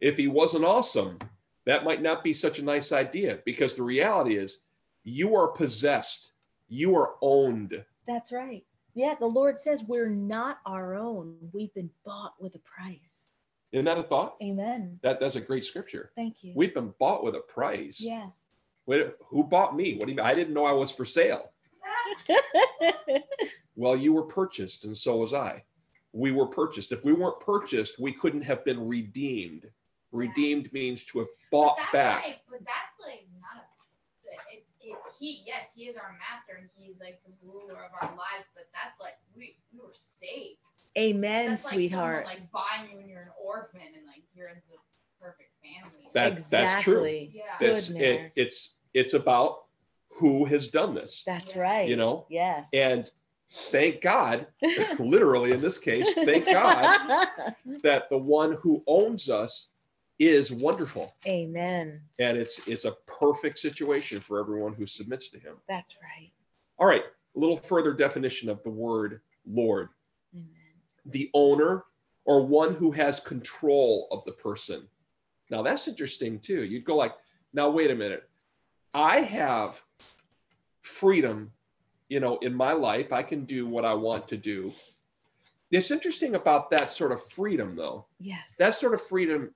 If he wasn't awesome, that might not be such a nice idea, because the reality is you are possessed. You are owned. That's right. Yeah, the Lord says we're not our own. We've been bought with a price. Isn't that a thought? Amen. That's a great scripture. Thank you. We've been bought with a price. Yes. Wait, who bought me? What do you mean? I didn't know I was for sale. Well, you were purchased, and so was I. We were purchased. If we weren't purchased, we couldn't have been redeemed. Redeemed means to have bought back. Like, but that's like not a... It's he. Yes, he is our master, and he's like the ruler of our lives. But that's like we were saved. Amen, that's like sweetheart. Someone, like buying you when you're an orphan and like you're in the perfect family. That's true. Yeah. It's about who has done this. That's right. You know? Yes. And thank God, literally in this case, thank God that the one who owns us is wonderful. Amen. And it's a perfect situation for everyone who submits to him. That's right. All right. A little further definition of the word Lord. The owner or one who has control of the person. Now that's interesting too. You'd go like, now wait a minute. I have freedom, you know, in my life. I can do what I want to do. It's interesting about that sort of freedom though. Yes. That sort of freedom.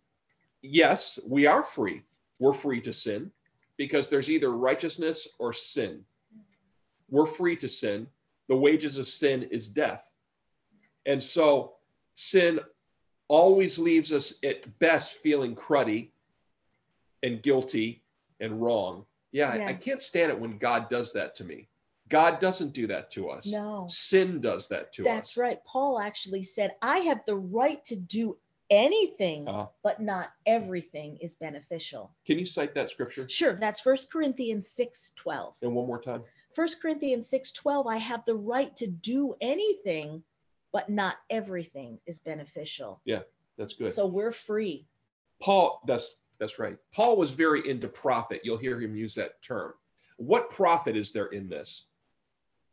Yes, we are free. We're free to sin because there's either righteousness or sin. We're free to sin. The wages of sin is death. And so sin always leaves us at best feeling cruddy and guilty and wrong. Yeah. I can't stand it when God does that to me. God doesn't do that to us. No. Sin does that to us. That's right. Paul actually said, I have the right to do anything, but not everything is beneficial. Can you cite that scripture? Sure. That's 1 Corinthians 6:12. And one more time. 1 Corinthians 6:12, I have the right to do anything, but not everything is beneficial. Yeah, that's good. So we're free. Paul, that's right. Paul was very into profit. You'll hear him use that term. What profit is there in this?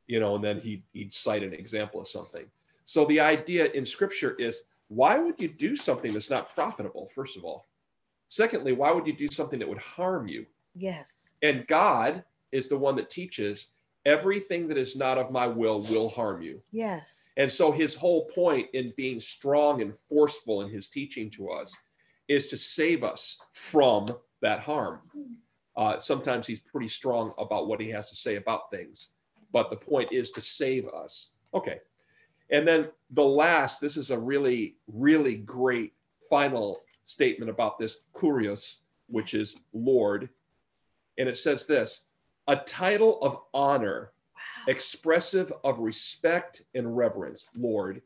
You know, and then he'd cite an example of something. So the idea in scripture is, why would you do something that's not profitable, first of all? Secondly, why would you do something that would harm you? Yes. And God is the one that teaches, everything that is not of my will harm you. Yes. And so his whole point in being strong and forceful in his teaching to us is to save us from that harm. Sometimes he's pretty strong about what he has to say about things, but the point is to save us. Okay. And then the last, this is a really, really great final statement about this, kurios, which is Lord. And it says this, a title of honor, wow, expressive of respect and reverence, Lord,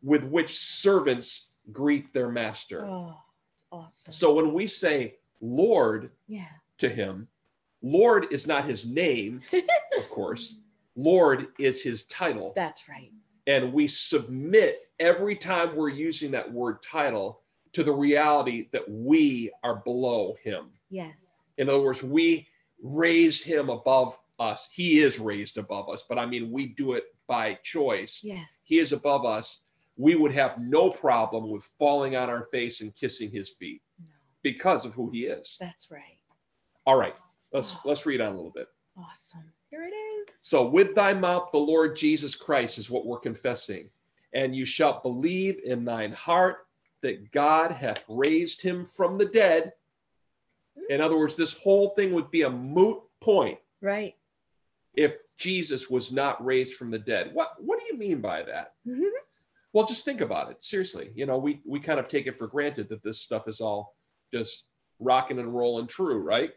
with which servants greet their master. Oh, that's awesome. So when we say Lord to him, Lord is not his name, of course. Lord is his title. That's right. And we submit every time we're using that word title to the reality that we are below him. Yes. In other words, we raise him above us. He is raised above us, but I mean, we do it by choice. Yes. He is above us. We would have no problem with falling on our face and kissing his feet because of who he is. That's right. All right. Let's read on a little bit. Awesome. Here it is. So with thy mouth, the Lord Jesus Christ is what we're confessing. And you shall believe in thine heart that God hath raised him from the dead. In other words, this whole thing would be a moot point. Right. If Jesus was not raised from the dead. What do you mean by that? Mm-hmm. Well, just think about it. Seriously. You know, we kind of take it for granted that this stuff is all just rocking and rolling true, right?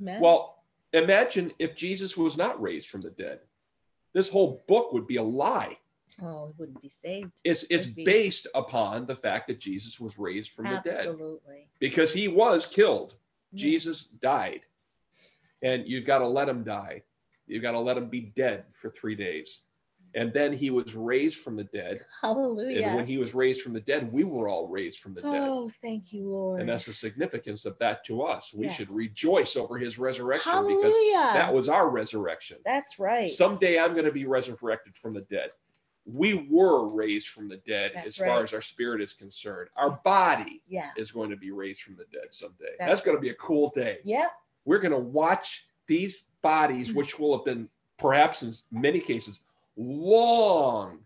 Amen. Well, imagine if Jesus was not raised from the dead. This whole book would be a lie. Oh, it wouldn't be saved. It's based upon the fact that Jesus was raised from the dead. Absolutely. Because he was killed. Yeah. Jesus died. And you've got to let him die. You've got to let him be dead for 3 days. And then he was raised from the dead. Hallelujah. And when he was raised from the dead, we were all raised from the dead. Oh, thank you, Lord. And that's the significance of that to us. We should rejoice over his resurrection. Hallelujah. Because that was our resurrection. That's right. Someday I'm going to be resurrected from the dead. We were raised from the dead far as our spirit is concerned. Our body is going to be raised from the dead someday. That's going to be a cool day. Yep. We're going to watch these bodies, which will have been perhaps in many cases long,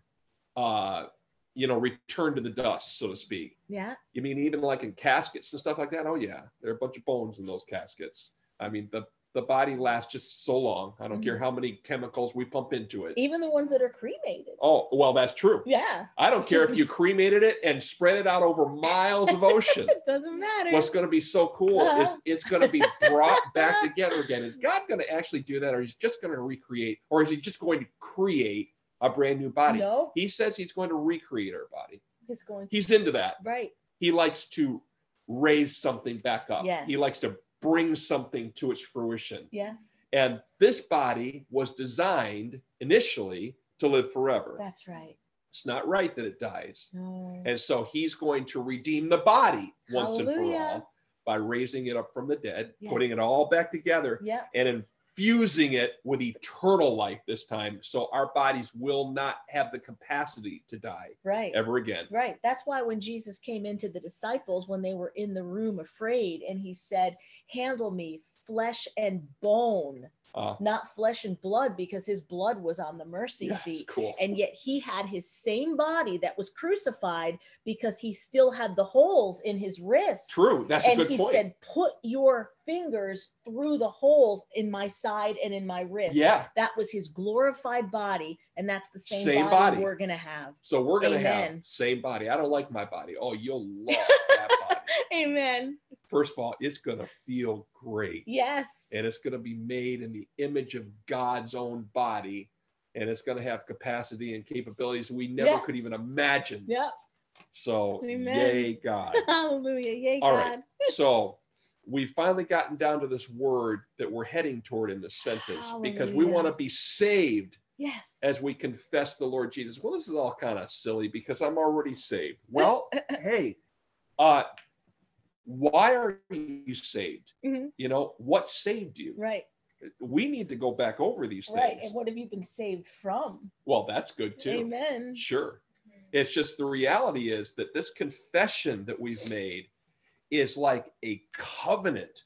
return to the dust, so to speak. Yeah. You mean even like in caskets and stuff like that? Oh yeah, there are a bunch of bones in those caskets. I mean, the body lasts just so long. I don't care how many chemicals we pump into it. Even the ones that are cremated. Oh, well, that's true. Yeah. I don't care if you cremated it and spread it out over miles of ocean. It doesn't matter. What's going to be so cool is it's going to be brought back together again. Is God going to actually do that, or is he just going to recreate, or is he just going to create a brand new body? No. He says he's going to recreate our body. He's into that. Right. He likes to raise something back up. Yes. He likes to bring something to its fruition. Yes. And this body was designed initially to live forever. That's right. It's not right that it dies. No. And so he's going to redeem the body once and for all by raising it up from the dead, putting it all back together, and infusing it with eternal life this time. So our bodies will not have the capacity to die ever again. Right. That's why when Jesus came into the disciples, when they were in the room afraid, and he said, handle me flesh and bone, not flesh and blood, because his blood was on the mercy seat. Cool. And yet he had his same body that was crucified because he still had the holes in his wrists. True. That's a good point. And he said, put your fingers through the holes in my side and in my wrist. Yeah. That was his glorified body. And that's the same body we're going to have. So we're going to have same body. I don't like my body. Oh, you'll love that body. Amen. First of all, it's going to feel great. Yes. And it's going to be made in the image of God's own body. And it's going to have capacity and capabilities we never could even imagine. Yep. So, amen. Yay, God. Hallelujah. Yay, God. All right. So, we've finally gotten down to this word that we're heading toward in this sentence. Hallelujah. Because we want to be saved. Yes. As we confess the Lord Jesus. Well, this is all kind of silly because I'm already saved. Well, hey, why are you saved? Mm-hmm. You know, what saved you? Right. we need to go back over these things. Right. And what have you been saved from? Well, that's good too. Amen. Sure. It's just the reality is that this confession that we've made is like a covenant.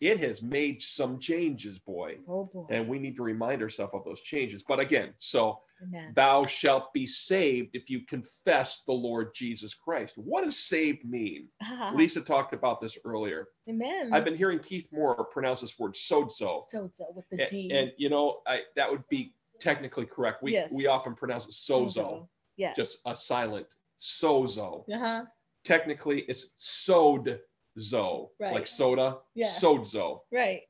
Yes. It has made some changes, boy. Oh, boy. And we need to remind ourselves of those changes. But again, so amen. Thou shalt be saved if you confess the Lord Jesus Christ. What does saved mean? Uh-huh. Lisa talked about this earlier. Amen. I've been hearing Keith Moore pronounce this word sozo. Sozo with the D. And you know, that would be technically correct. We often pronounce it sozo. Yeah. Just a silent sozo. Uh-huh. Technically, it's sod. Zo, right. Like soda, yeah. Sozo. Right.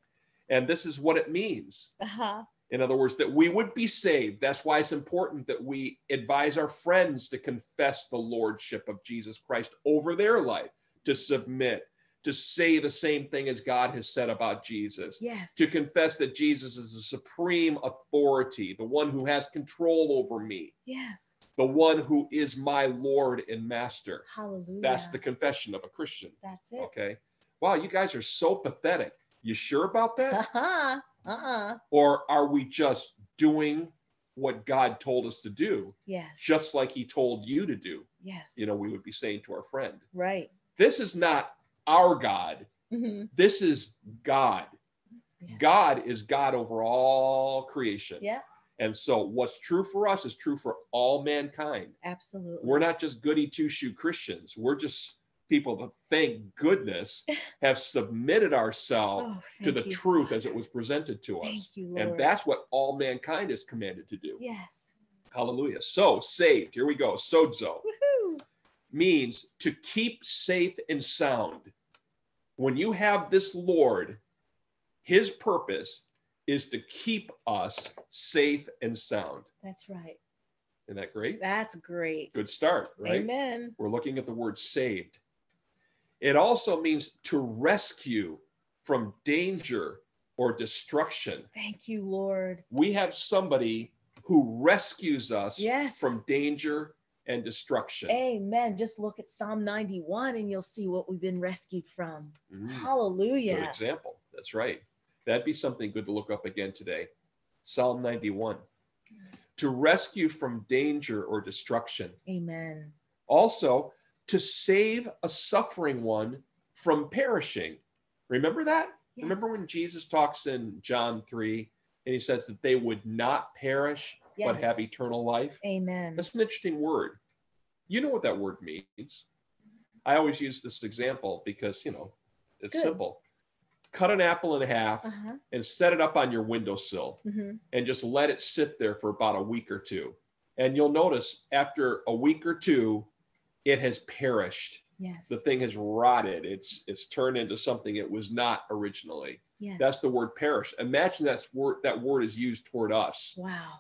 And this is what it means. Uh-huh. In other words, that we would be saved. That's why it's important that we advise our friends to confess the lordship of Jesus Christ over their life, to submit, to say the same thing as God has said about Jesus. Yes. To confess that Jesus is the supreme authority, the one who has control over me. Yes. The one who is my Lord and Master. Hallelujah. That's the confession of a Christian. That's it. Okay. Wow, you guys are so pathetic. You sure about that? Uh-huh. Uh-uh. Or are we just doing what God told us to do? Yes. Just like he told you to do. Yes. You know, we would be saying to our friend. Right. This is not our God. Mm-hmm. This is God. Yeah. God is God over all creation. Yeah. And so what's true for us is true for all mankind. Absolutely. We're not just goody two-shoe Christians. We're just people that, thank goodness, have submitted ourselves to the truth as it was presented to us. Thank you, Lord. And that's what all mankind is commanded to do. Yes. Hallelujah. So saved. Here we go. Sozo. Woohoo. Means to keep safe and sound. When you have this Lord, his purpose is to keep us safe and sound. That's right. Isn't that great? That's great. Good start, right? Amen. We're looking at the word saved. It also means to rescue from danger or destruction. Thank you, Lord. We have somebody who rescues us from danger and destruction. Amen. Just look at Psalm 91 and you'll see what we've been rescued from. Hallelujah. Good example. That's right. That'd be something good to look up again today. Psalm 91. To rescue from danger or destruction. Amen. Also, to save a suffering one from perishing. Remember that? Yes. Remember when Jesus talks in John 3 and he says that they would not perish, yes, but have eternal life. Amen. That's an interesting word. You know what that word means. I always use this example because, you know, it's simple. Cut an apple in half and set it up on your windowsill and just let it sit there for about a week or two. And you'll notice after a week or two, it has perished. Yes. The thing has rotted. It's turned into something it was not originally. Yes. That's the word perish. Imagine that word is used toward us. Wow.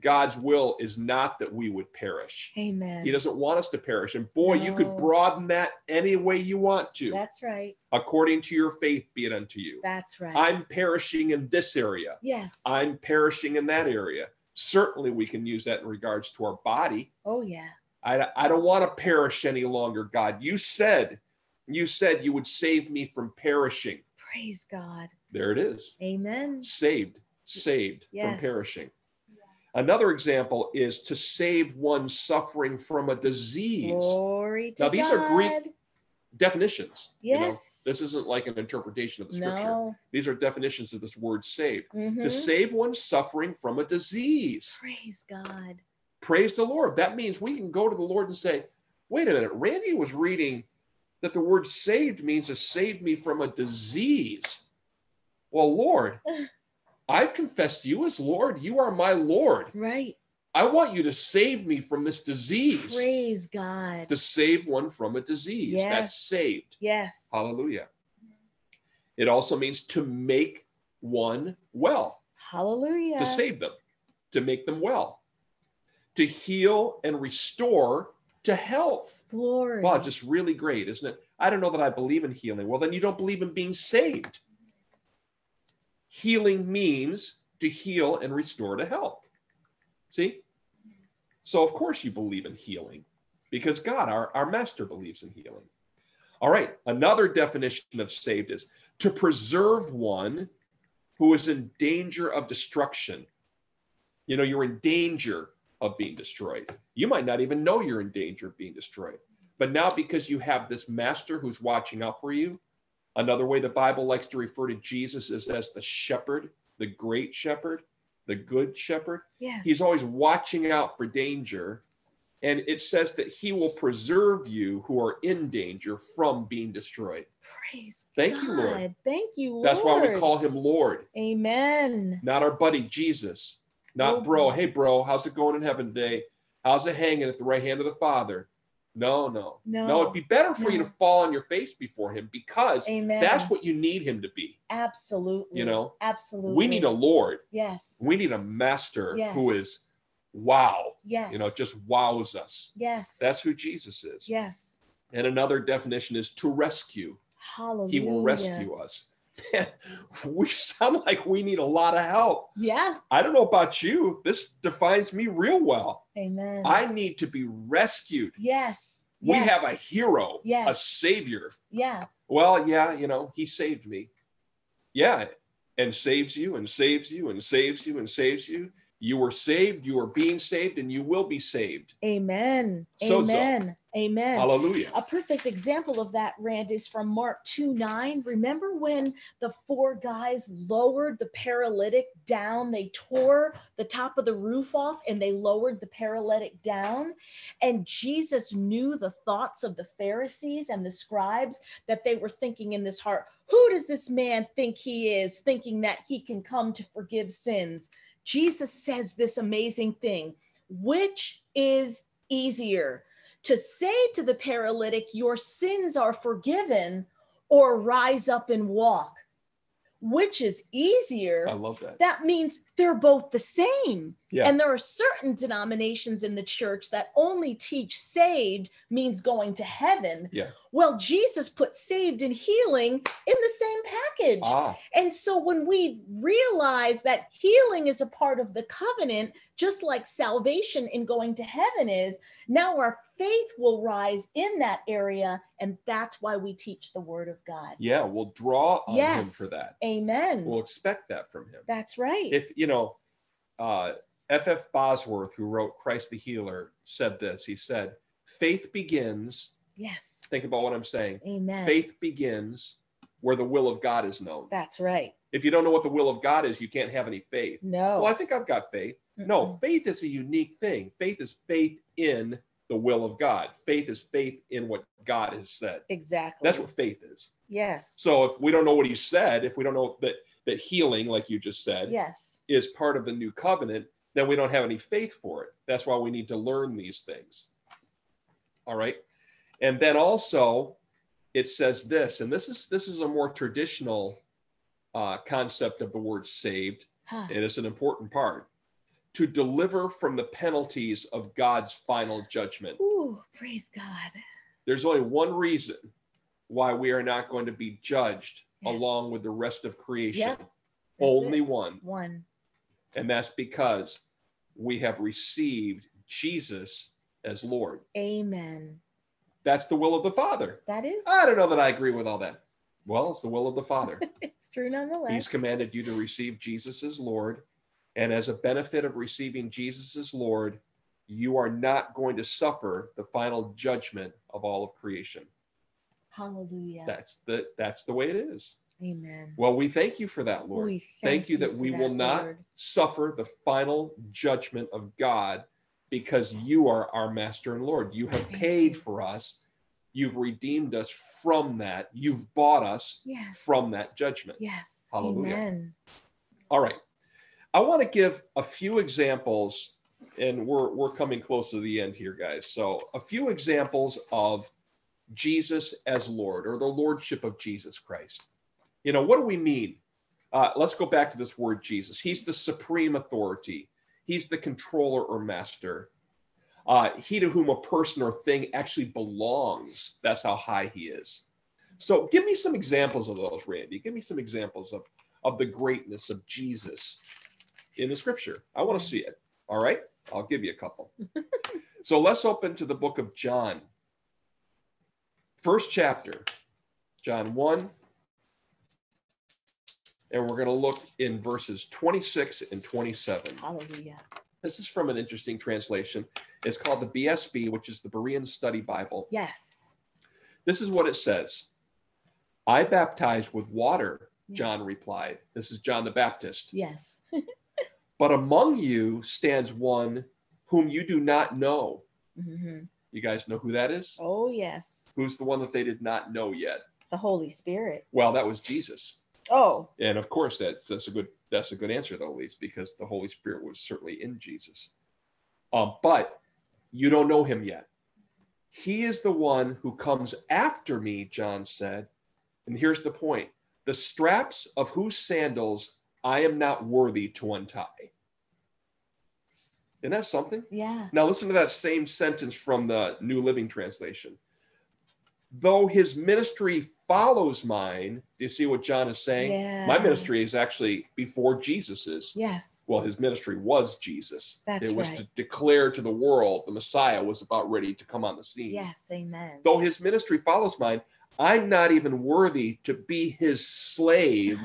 God's will is not that we would perish. Amen. He doesn't want us to perish. And boy, you could broaden that any way you want to. That's right. According to your faith, be it unto you. That's right. I'm perishing in this area. Yes. I'm perishing in that area. Certainly we can use that in regards to our body. Oh, yeah. I don't want to perish any longer, God. You said you would save me from perishing. Praise God. There it is. Amen. Saved from perishing. Another example is to save one suffering from a disease. Glory to God. Now, these are Greek definitions. Yes. You know, this isn't like an interpretation of the scripture. No. These are definitions of this word saved. Mm-hmm. To save one suffering from a disease. Praise God. Praise the Lord. That means we can go to the Lord and say, wait a minute, Randy was reading that the word saved means to save me from a disease. Well, Lord, I've confessed you as Lord. You are my Lord. Right. I want you to save me from this disease. Praise God. To save one from a disease. Yes. That's saved. Yes. Hallelujah. It also means to make one well. Hallelujah. To save them, to make them well, to heal and restore to health. Glory. Wow, just really great, isn't it? I don't know that I believe in healing. Well, then you don't believe in being saved. Healing means to heal and restore to health. See? So, of course, you believe in healing because God, our master, believes in healing. All right. Another definition of saved is to preserve one who is in danger of destruction. You know, you're in danger of being destroyed. You might not even know you're in danger of being destroyed. But now, because you have this master who's watching out for you, another way the Bible likes to refer to Jesus is as the shepherd, the great shepherd, the good shepherd. Yes. He's always watching out for danger. And it says that he will preserve you who are in danger from being destroyed. Praise God. Thank you, Lord. Thank you, Lord. That's why we call him Lord. Amen. Not our buddy Jesus. Not bro. Hey, bro, how's it going in heaven today? How's it hanging at the right hand of the Father? No, it'd be better for you to fall on your face before him, because that's what you need him to be. Absolutely. You know, absolutely. We need a Lord. Yes. We need a master who is wow. Yes. You know, just wows us. Yes. That's who Jesus is. Yes. And another definition is to rescue. Hallelujah. He will rescue us. Man, we sound like we need a lot of help. Yeah. I don't know about you. This defines me real well. Amen. I need to be rescued. Yes. We have a hero, a savior. Yeah. Well, yeah, you know, he saved me. Yeah. And saves you and saves you and saves you and saves you. You were saved, you are being saved, and you will be saved. Amen. Sozo. Amen. Amen. Hallelujah. A perfect example of that, Rand, is from Mark 2:9. Remember when the four guys lowered the paralytic down? They tore the top of the roof off and they lowered the paralytic down. And Jesus knew the thoughts of the Pharisees and the scribes, that they were thinking in this heart, who does this man think he is, thinking that he can come to forgive sins? Jesus says this amazing thing, which is easier? To say to the paralytic, your sins are forgiven, or rise up and walk, which is easier. I love that. That means they're both the same. Yeah. And there are certain denominations in the church that only teach saved means going to heaven. Yeah. Well, Jesus put saved and healing in the same package. Ah. And so when we realize that healing is a part of the covenant, just like salvation and going to heaven is, now our faith will rise in that area. And that's why we teach the word of God. Yeah, we'll draw on him for that. Amen. We'll expect that from him. That's right. If, you know, F.F. Bosworth, who wrote Christ the Healer, said this. He said, faith begins. Yes. Think about what I'm saying. Amen. Faith begins where the will of God is known. That's right. If you don't know what the will of God is, you can't have any faith. No. Well, I think I've got faith. Mm-mm. No, faith is a unique thing. Faith is faith in the will of God. Faith is faith in what God has said. Exactly. That's what faith is. Yes. So if we don't know what he said, if we don't know that healing, like you just said, is part of the new covenant, then we don't have any faith for it. That's why we need to learn these things. All right. And then also it says this, and this is a more traditional concept of the word saved. Huh. And it's an important part. To deliver from the penalties of God's final judgment. Ooh, praise God. There's only one reason why we are not going to be judged along with the rest of creation. Yep. Only one. One. And that's because we have received Jesus as Lord. Amen. That's the will of the Father. That is. I don't know that I agree with all that. Well, it's the will of the Father. It's true nonetheless. He's commanded you to receive Jesus as Lord. And as a benefit of receiving Jesus as Lord, you are not going to suffer the final judgment of all of creation. Hallelujah. That's the way it is. Amen. Well, we thank you for that, Lord. Thank you that we will not suffer the final judgment of God, because you are our master and Lord. You have paid for us. You've redeemed us from that. You've bought us from that judgment. Yes. Hallelujah. Amen. All right. I want to give a few examples, and we're coming close to the end here, guys. So a few examples of Jesus as Lord, or the Lordship of Jesus Christ. You know, what do we mean? Let's go back to this word Jesus. He's the supreme authority. He's the controller or master. He to whom a person or thing actually belongs. That's how high he is. So give me some examples of those, Randy. Give me some examples of the greatness of Jesus in the scripture. I want to see it. All right. I'll give you a couple. So let's open to the book of John. First chapter, John 1. And we're going to look in verses 26 and 27. Hallelujah. This is from an interesting translation. It's called the BSB, which is the Berean Study Bible. Yes. This is what it says. I baptize with water, John replied. This is John the Baptist. Yes. But among you stands one whom you do not know. Mm-hmm. You guys know who that is? Oh, yes. Who's the one that they did not know yet? The Holy Spirit. Well, that was Jesus. Oh. And of course, that's a good answer, though, Elise, because the Holy Spirit was certainly in Jesus. But you don't know him yet. He is the one who comes after me, John said. And here's the point. The straps of whose sandals I am not worthy to untie. Isn't that something? Yeah. Now listen to that same sentence from the New Living Translation. Though his ministry follows mine, do you see what John is saying? Yeah. My ministry is actually before Jesus's. Yes. Well, his ministry was Jesus. That's right. It was to declare to the world the Messiah was about ready to come on the scene. Yes, amen. Though his ministry follows mine, I'm not even worthy to be his slave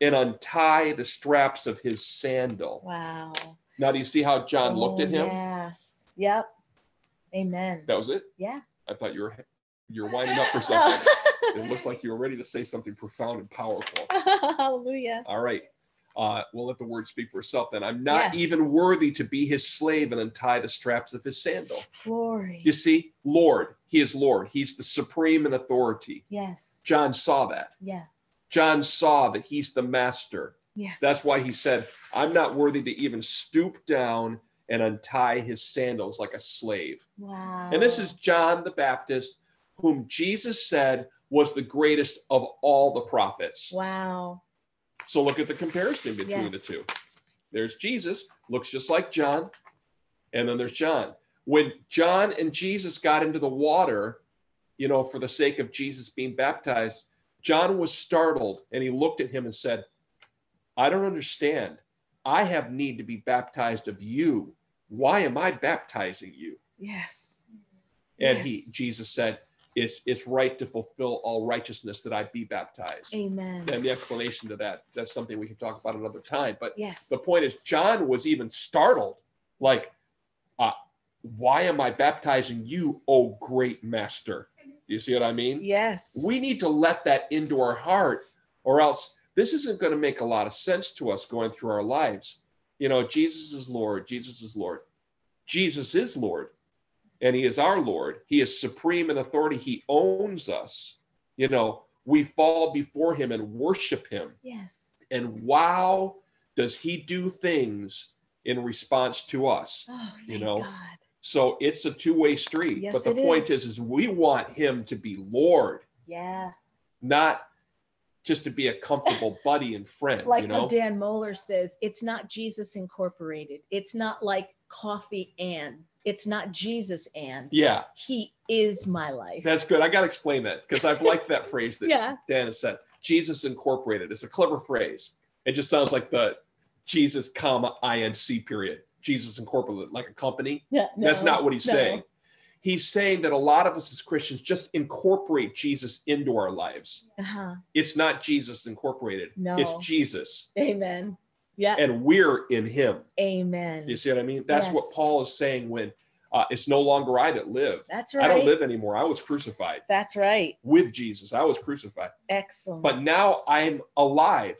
and untie the straps of his sandal. Wow. Now, do you see how John looked at him? Yes. Yep. Amen. That was it? Yeah. I thought you're winding up for something. It looks like you were ready to say something profound and powerful. Hallelujah. All right. We'll let the word speak for itself then. I'm not even worthy to be his slave and untie the straps of his sandal. Glory. You see, Lord, he is Lord. He's the supreme in authority. Yes. John saw that. Yeah. John saw that he's the master. Yes. That's why he said, I'm not worthy to even stoop down and untie his sandals like a slave. Wow. And this is John the Baptist, whom Jesus said was the greatest of all the prophets. Wow. So look at the comparison between the two. There's Jesus, looks just like John. And then there's John. When John and Jesus got into the water, you know, for the sake of Jesus being baptized, John was startled and he looked at him and said, I don't understand. I have need to be baptized of you. Why am I baptizing you? Yes. And Jesus said, it's right to fulfill all righteousness that I be baptized. Amen. And the explanation to that, that's something we can talk about another time. But the point is, John was even startled. Like, why am I baptizing you, oh great master? Do you see what I mean? Yes. We need to let that into our heart, or else this isn't going to make a lot of sense to us going through our lives. You know, Jesus is Lord. Jesus is Lord. Jesus is Lord. And he is our Lord. He is supreme in authority. He owns us. You know, we fall before him and worship him. Yes. And wow, does he do things in response to us? Oh, thank God. So it's a two-way street. Yes, but the point is we want him to be Lord. Yeah. Not just to be a comfortable buddy and friend. Like what Dan Moeller says, it's not Jesus Incorporated. It's not like coffee and. It's not Jesus and. Yeah. He is my life. That's good. I got to explain that because I've liked that phrase that Dan has said. Jesus Incorporated. It's a clever phrase. It just sounds like the Jesus, INC period. Jesus Incorporated, like a company. Yeah, no, that's not what he's saying. He's saying that a lot of us as Christians just incorporate Jesus into our lives. Uh-huh. It's not Jesus Incorporated. No. It's Jesus. Amen. Yeah. And we're in him. Amen. You see what I mean? That's what Paul is saying when it's no longer I that live. That's right. I don't live anymore. I was crucified. That's right. With Jesus. I was crucified. Excellent. But now I'm alive.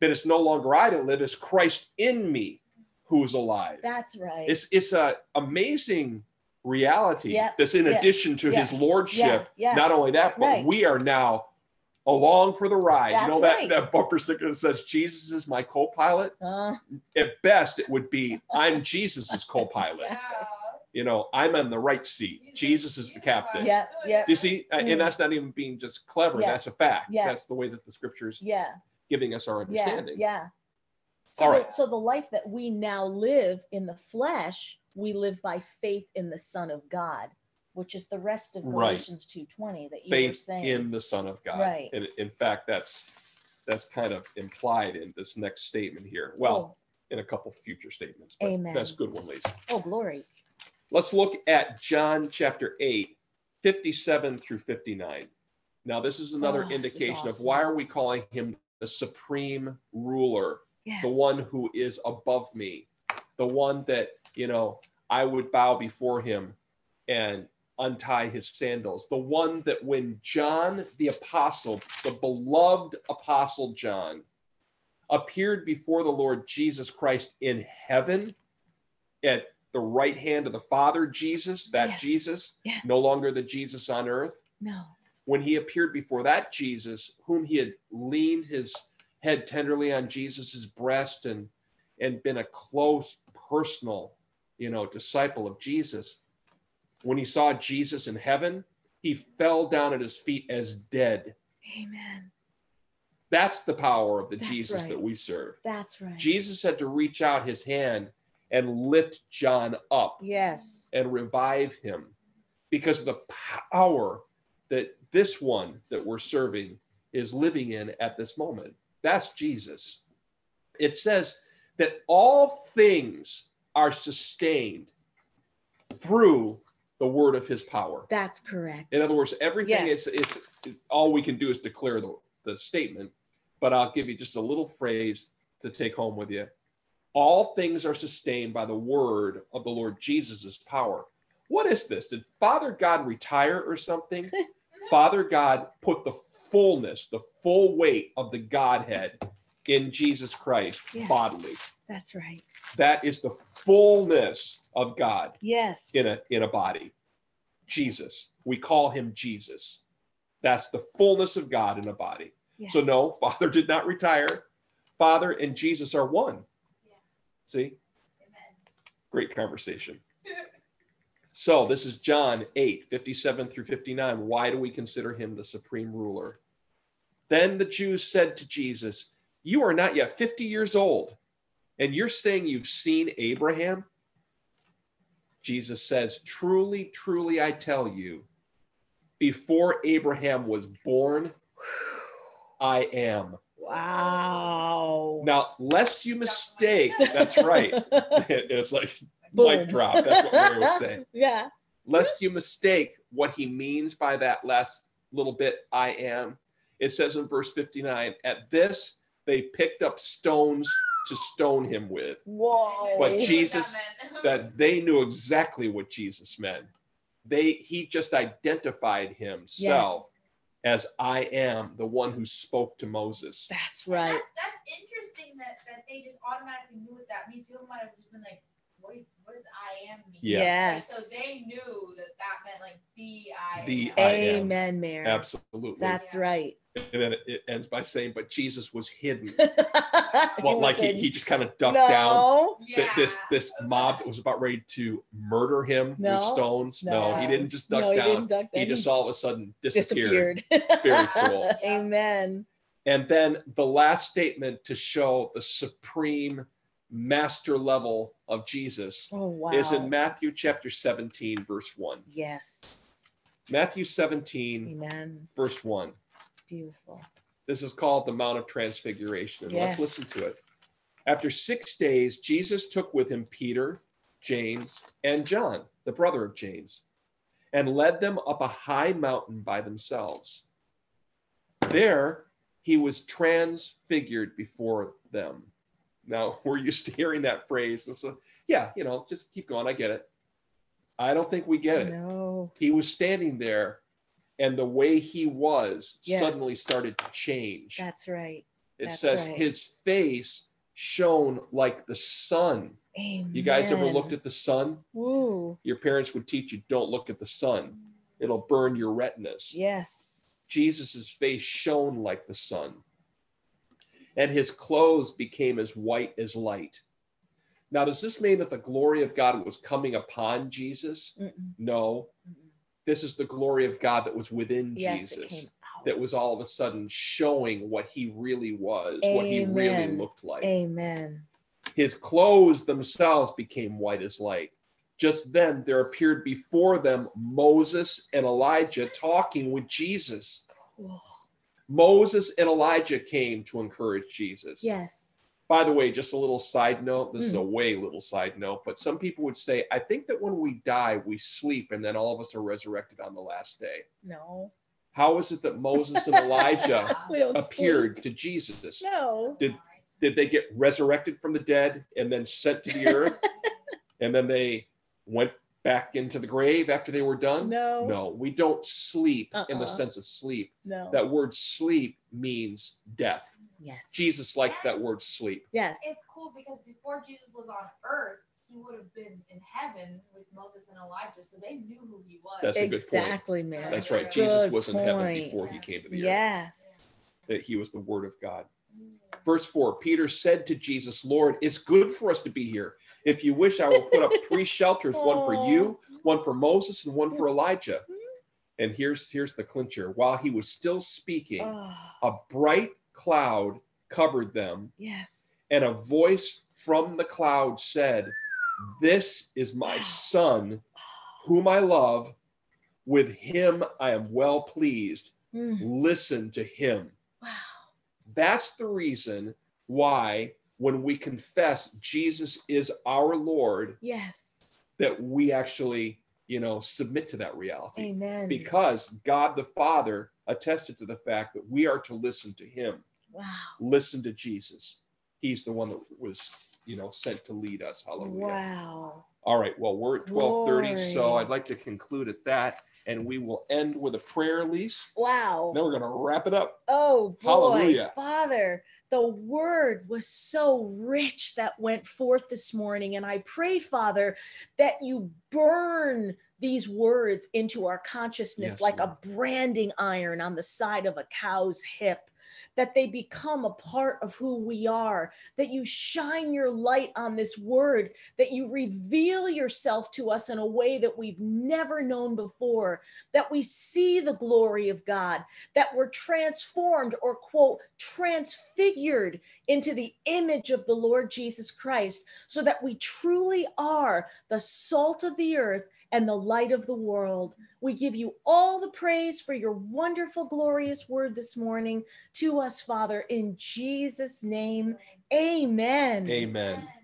But it's no longer I that live. It's Christ in me who is alive. That's right. It's an amazing reality that's in addition to his lordship. Not only that, but we are now along for the ride. That's that bumper sticker that says Jesus is my co-pilot. At best it would be I'm Jesus's co-pilot. You know, I'm on the right seat. Jesus is the captain. Do you see? And that's not even being just clever. That's a fact. That's the way that the scriptures giving us our understanding. So, all right. So the life that we now live in the flesh, we live by faith in the Son of God, which is the rest of Galatians 2:20 that you were saying. Faith in the Son of God. Right. And in fact, that's kind of implied in this next statement here. Well, in a couple future statements. Amen. That's a good one, Lisa. Oh, glory. Let's look at John chapter 8, 57 through 59. Now, this is another indication of why are we calling him the supreme ruler, yes, the one who is above me, the one that, you know, I would bow before him and untie his sandals, the one that when John the apostle, the beloved apostle John, appeared before the Lord Jesus Christ in heaven at the right hand of the Father, Jesus, that yes, Jesus, yeah, no longer the Jesus on earth. No. When he appeared before that Jesus, whom he had leaned his head tenderly on Jesus's breast and been a close personal, you know, disciple of Jesus, when he saw Jesus in heaven, he fell down at his feet as dead. Amen. That's the power of the That's Jesus right. that we serve. That's right. Jesus had to reach out his hand and lift John up. Yes. And revive him, because the power that this one that we're serving is living in at this moment. That's Jesus. It says that all things are sustained through the word of his power. That's correct. In other words, everything yes. is all we can do is declare the statement, but I'll give you just a little phrase to take home with you. All things are sustained by the word of the Lord Jesus's power. What is this? Did Father God retire or something? Father God put the fullness, the full weight of the Godhead in Jesus Christ yes. bodily. That's right. That is the fullness of God. Yes. In a body. Jesus. We call him Jesus. That's the fullness of God in a body. Yes. So no, Father did not retire. Father and Jesus are one. Yeah. See? Amen. Great conversation. So this is John 8, 57 through 59. Why do we consider him the supreme ruler? Then the Jews said to Jesus, "You are not yet 50 years old, and you're saying you've seen Abraham?" Jesus says, "Truly, truly, I tell you, before Abraham was born, I am." Wow. Now, lest you mistake, that's right. It's like mic drop. That's what Mary was saying. Yeah. Lest you mistake what he means by that last little bit, I am. It says in verse 59, at this, they picked up stones to stone him with. Whoa. But Jesus, that they knew exactly what Jesus meant. He just identified himself yes. as I am, the one who spoke to Moses. That's right. That's interesting that they just automatically knew what that means. People might have just been like, what does I am mean? Yeah. Yes. So they knew that meant like the I am. The I am. Amen, Mary. Absolutely. That's yeah. right. And then it ends by saying, but Jesus was hidden. Well, like he just kind of ducked no. down. Yeah. This mob that was about ready to murder him no. with stones. No, he didn't just duck down. He didn't duck down. He just all of a sudden disappeared. Very cool. Amen. And then the last statement to show the supreme master level of Jesus oh, wow. is in Matthew chapter 17, verse 1. Yes. Matthew 17, Amen. Verse 1. Beautiful. This is called the Mount of Transfiguration. And yes. let's listen to it. After 6 days, Jesus took with him Peter, James, and John, the brother of James, and led them up a high mountain by themselves. There, he was transfigured before them. Now, we're used to hearing that phrase. And so, yeah, you know, just keep going. I get it. I don't think we get it. No. He was standing there. And the way he was yeah. suddenly started to change. That's right. It That's says right. his face shone like the sun. Amen. You guys ever looked at the sun? Ooh. Your parents would teach you, don't look at the sun. It'll burn your retinas. Yes. Jesus's face shone like the sun. And his clothes became as white as light. Now, does this mean that the glory of God was coming upon Jesus? Mm-mm. No. This is the glory of God that was within yes, Jesus that was all of a sudden showing what he really was, Amen. What he really looked like. Amen. His clothes themselves became white as light. Just then there appeared before them Moses and Elijah talking with Jesus. Cool. Moses and Elijah came to encourage Jesus. Yes. By the way, just a little side note. This is a way little side note, but some people would say, I think that when we die, we sleep, and then all of us are resurrected on the last day. No. How is it that Moses and Elijah appeared to Jesus? No. Did they get resurrected from the dead and then sent to the earth? And then they went back into the grave after they were done? No. No, we don't sleep in the sense of sleep. No. That word sleep means death. Yes. Jesus liked that word sleep. Yes. It's cool because before Jesus was on earth, he would have been in heaven with Moses and Elijah, so they knew who he was. That's exactly, a good point. Mary. That's right. Jesus was in heaven before he came to the earth. That he was the Word of God. Verse 4, Peter said to Jesus, Lord, it's good for us to be here. If you wish, I will put up 3 shelters, one for you, one for Moses, and one for Elijah. And here's the clincher. While he was still speaking, a bright cloud covered them. Yes. And a voice from the cloud said, this is my son, whom I love. With him I am well pleased. Listen to him. Wow. That's the reason why when we confess Jesus is our Lord, yes, that we actually, you know, submit to that reality. Amen. Because God the Father attested to the fact that we are to listen to him. Wow. Listen to Jesus. He's the one that was, you know, sent to lead us. Hallelujah. Wow. All right. Well, we're at 12:30, so I'd like to conclude at that. And we will end with a prayer, Elise. Wow. Then we're going to wrap it up. Oh, boy. Hallelujah. Father, the word was so rich that went forth this morning. And I pray, Father, that you burn these words into our consciousness like Lord, a branding iron on the side of a cow's hip, that they become a part of who we are, that you shine your light on this word, that you reveal yourself to us in a way that we've never known before, that we see the glory of God, that we're transformed or, quote, transfigured into the image of the Lord Jesus Christ, so that we truly are the salt of the earth and the light of the world. We give you all the praise for your wonderful, glorious word this morning to us, Father, in Jesus' name. Amen. Amen.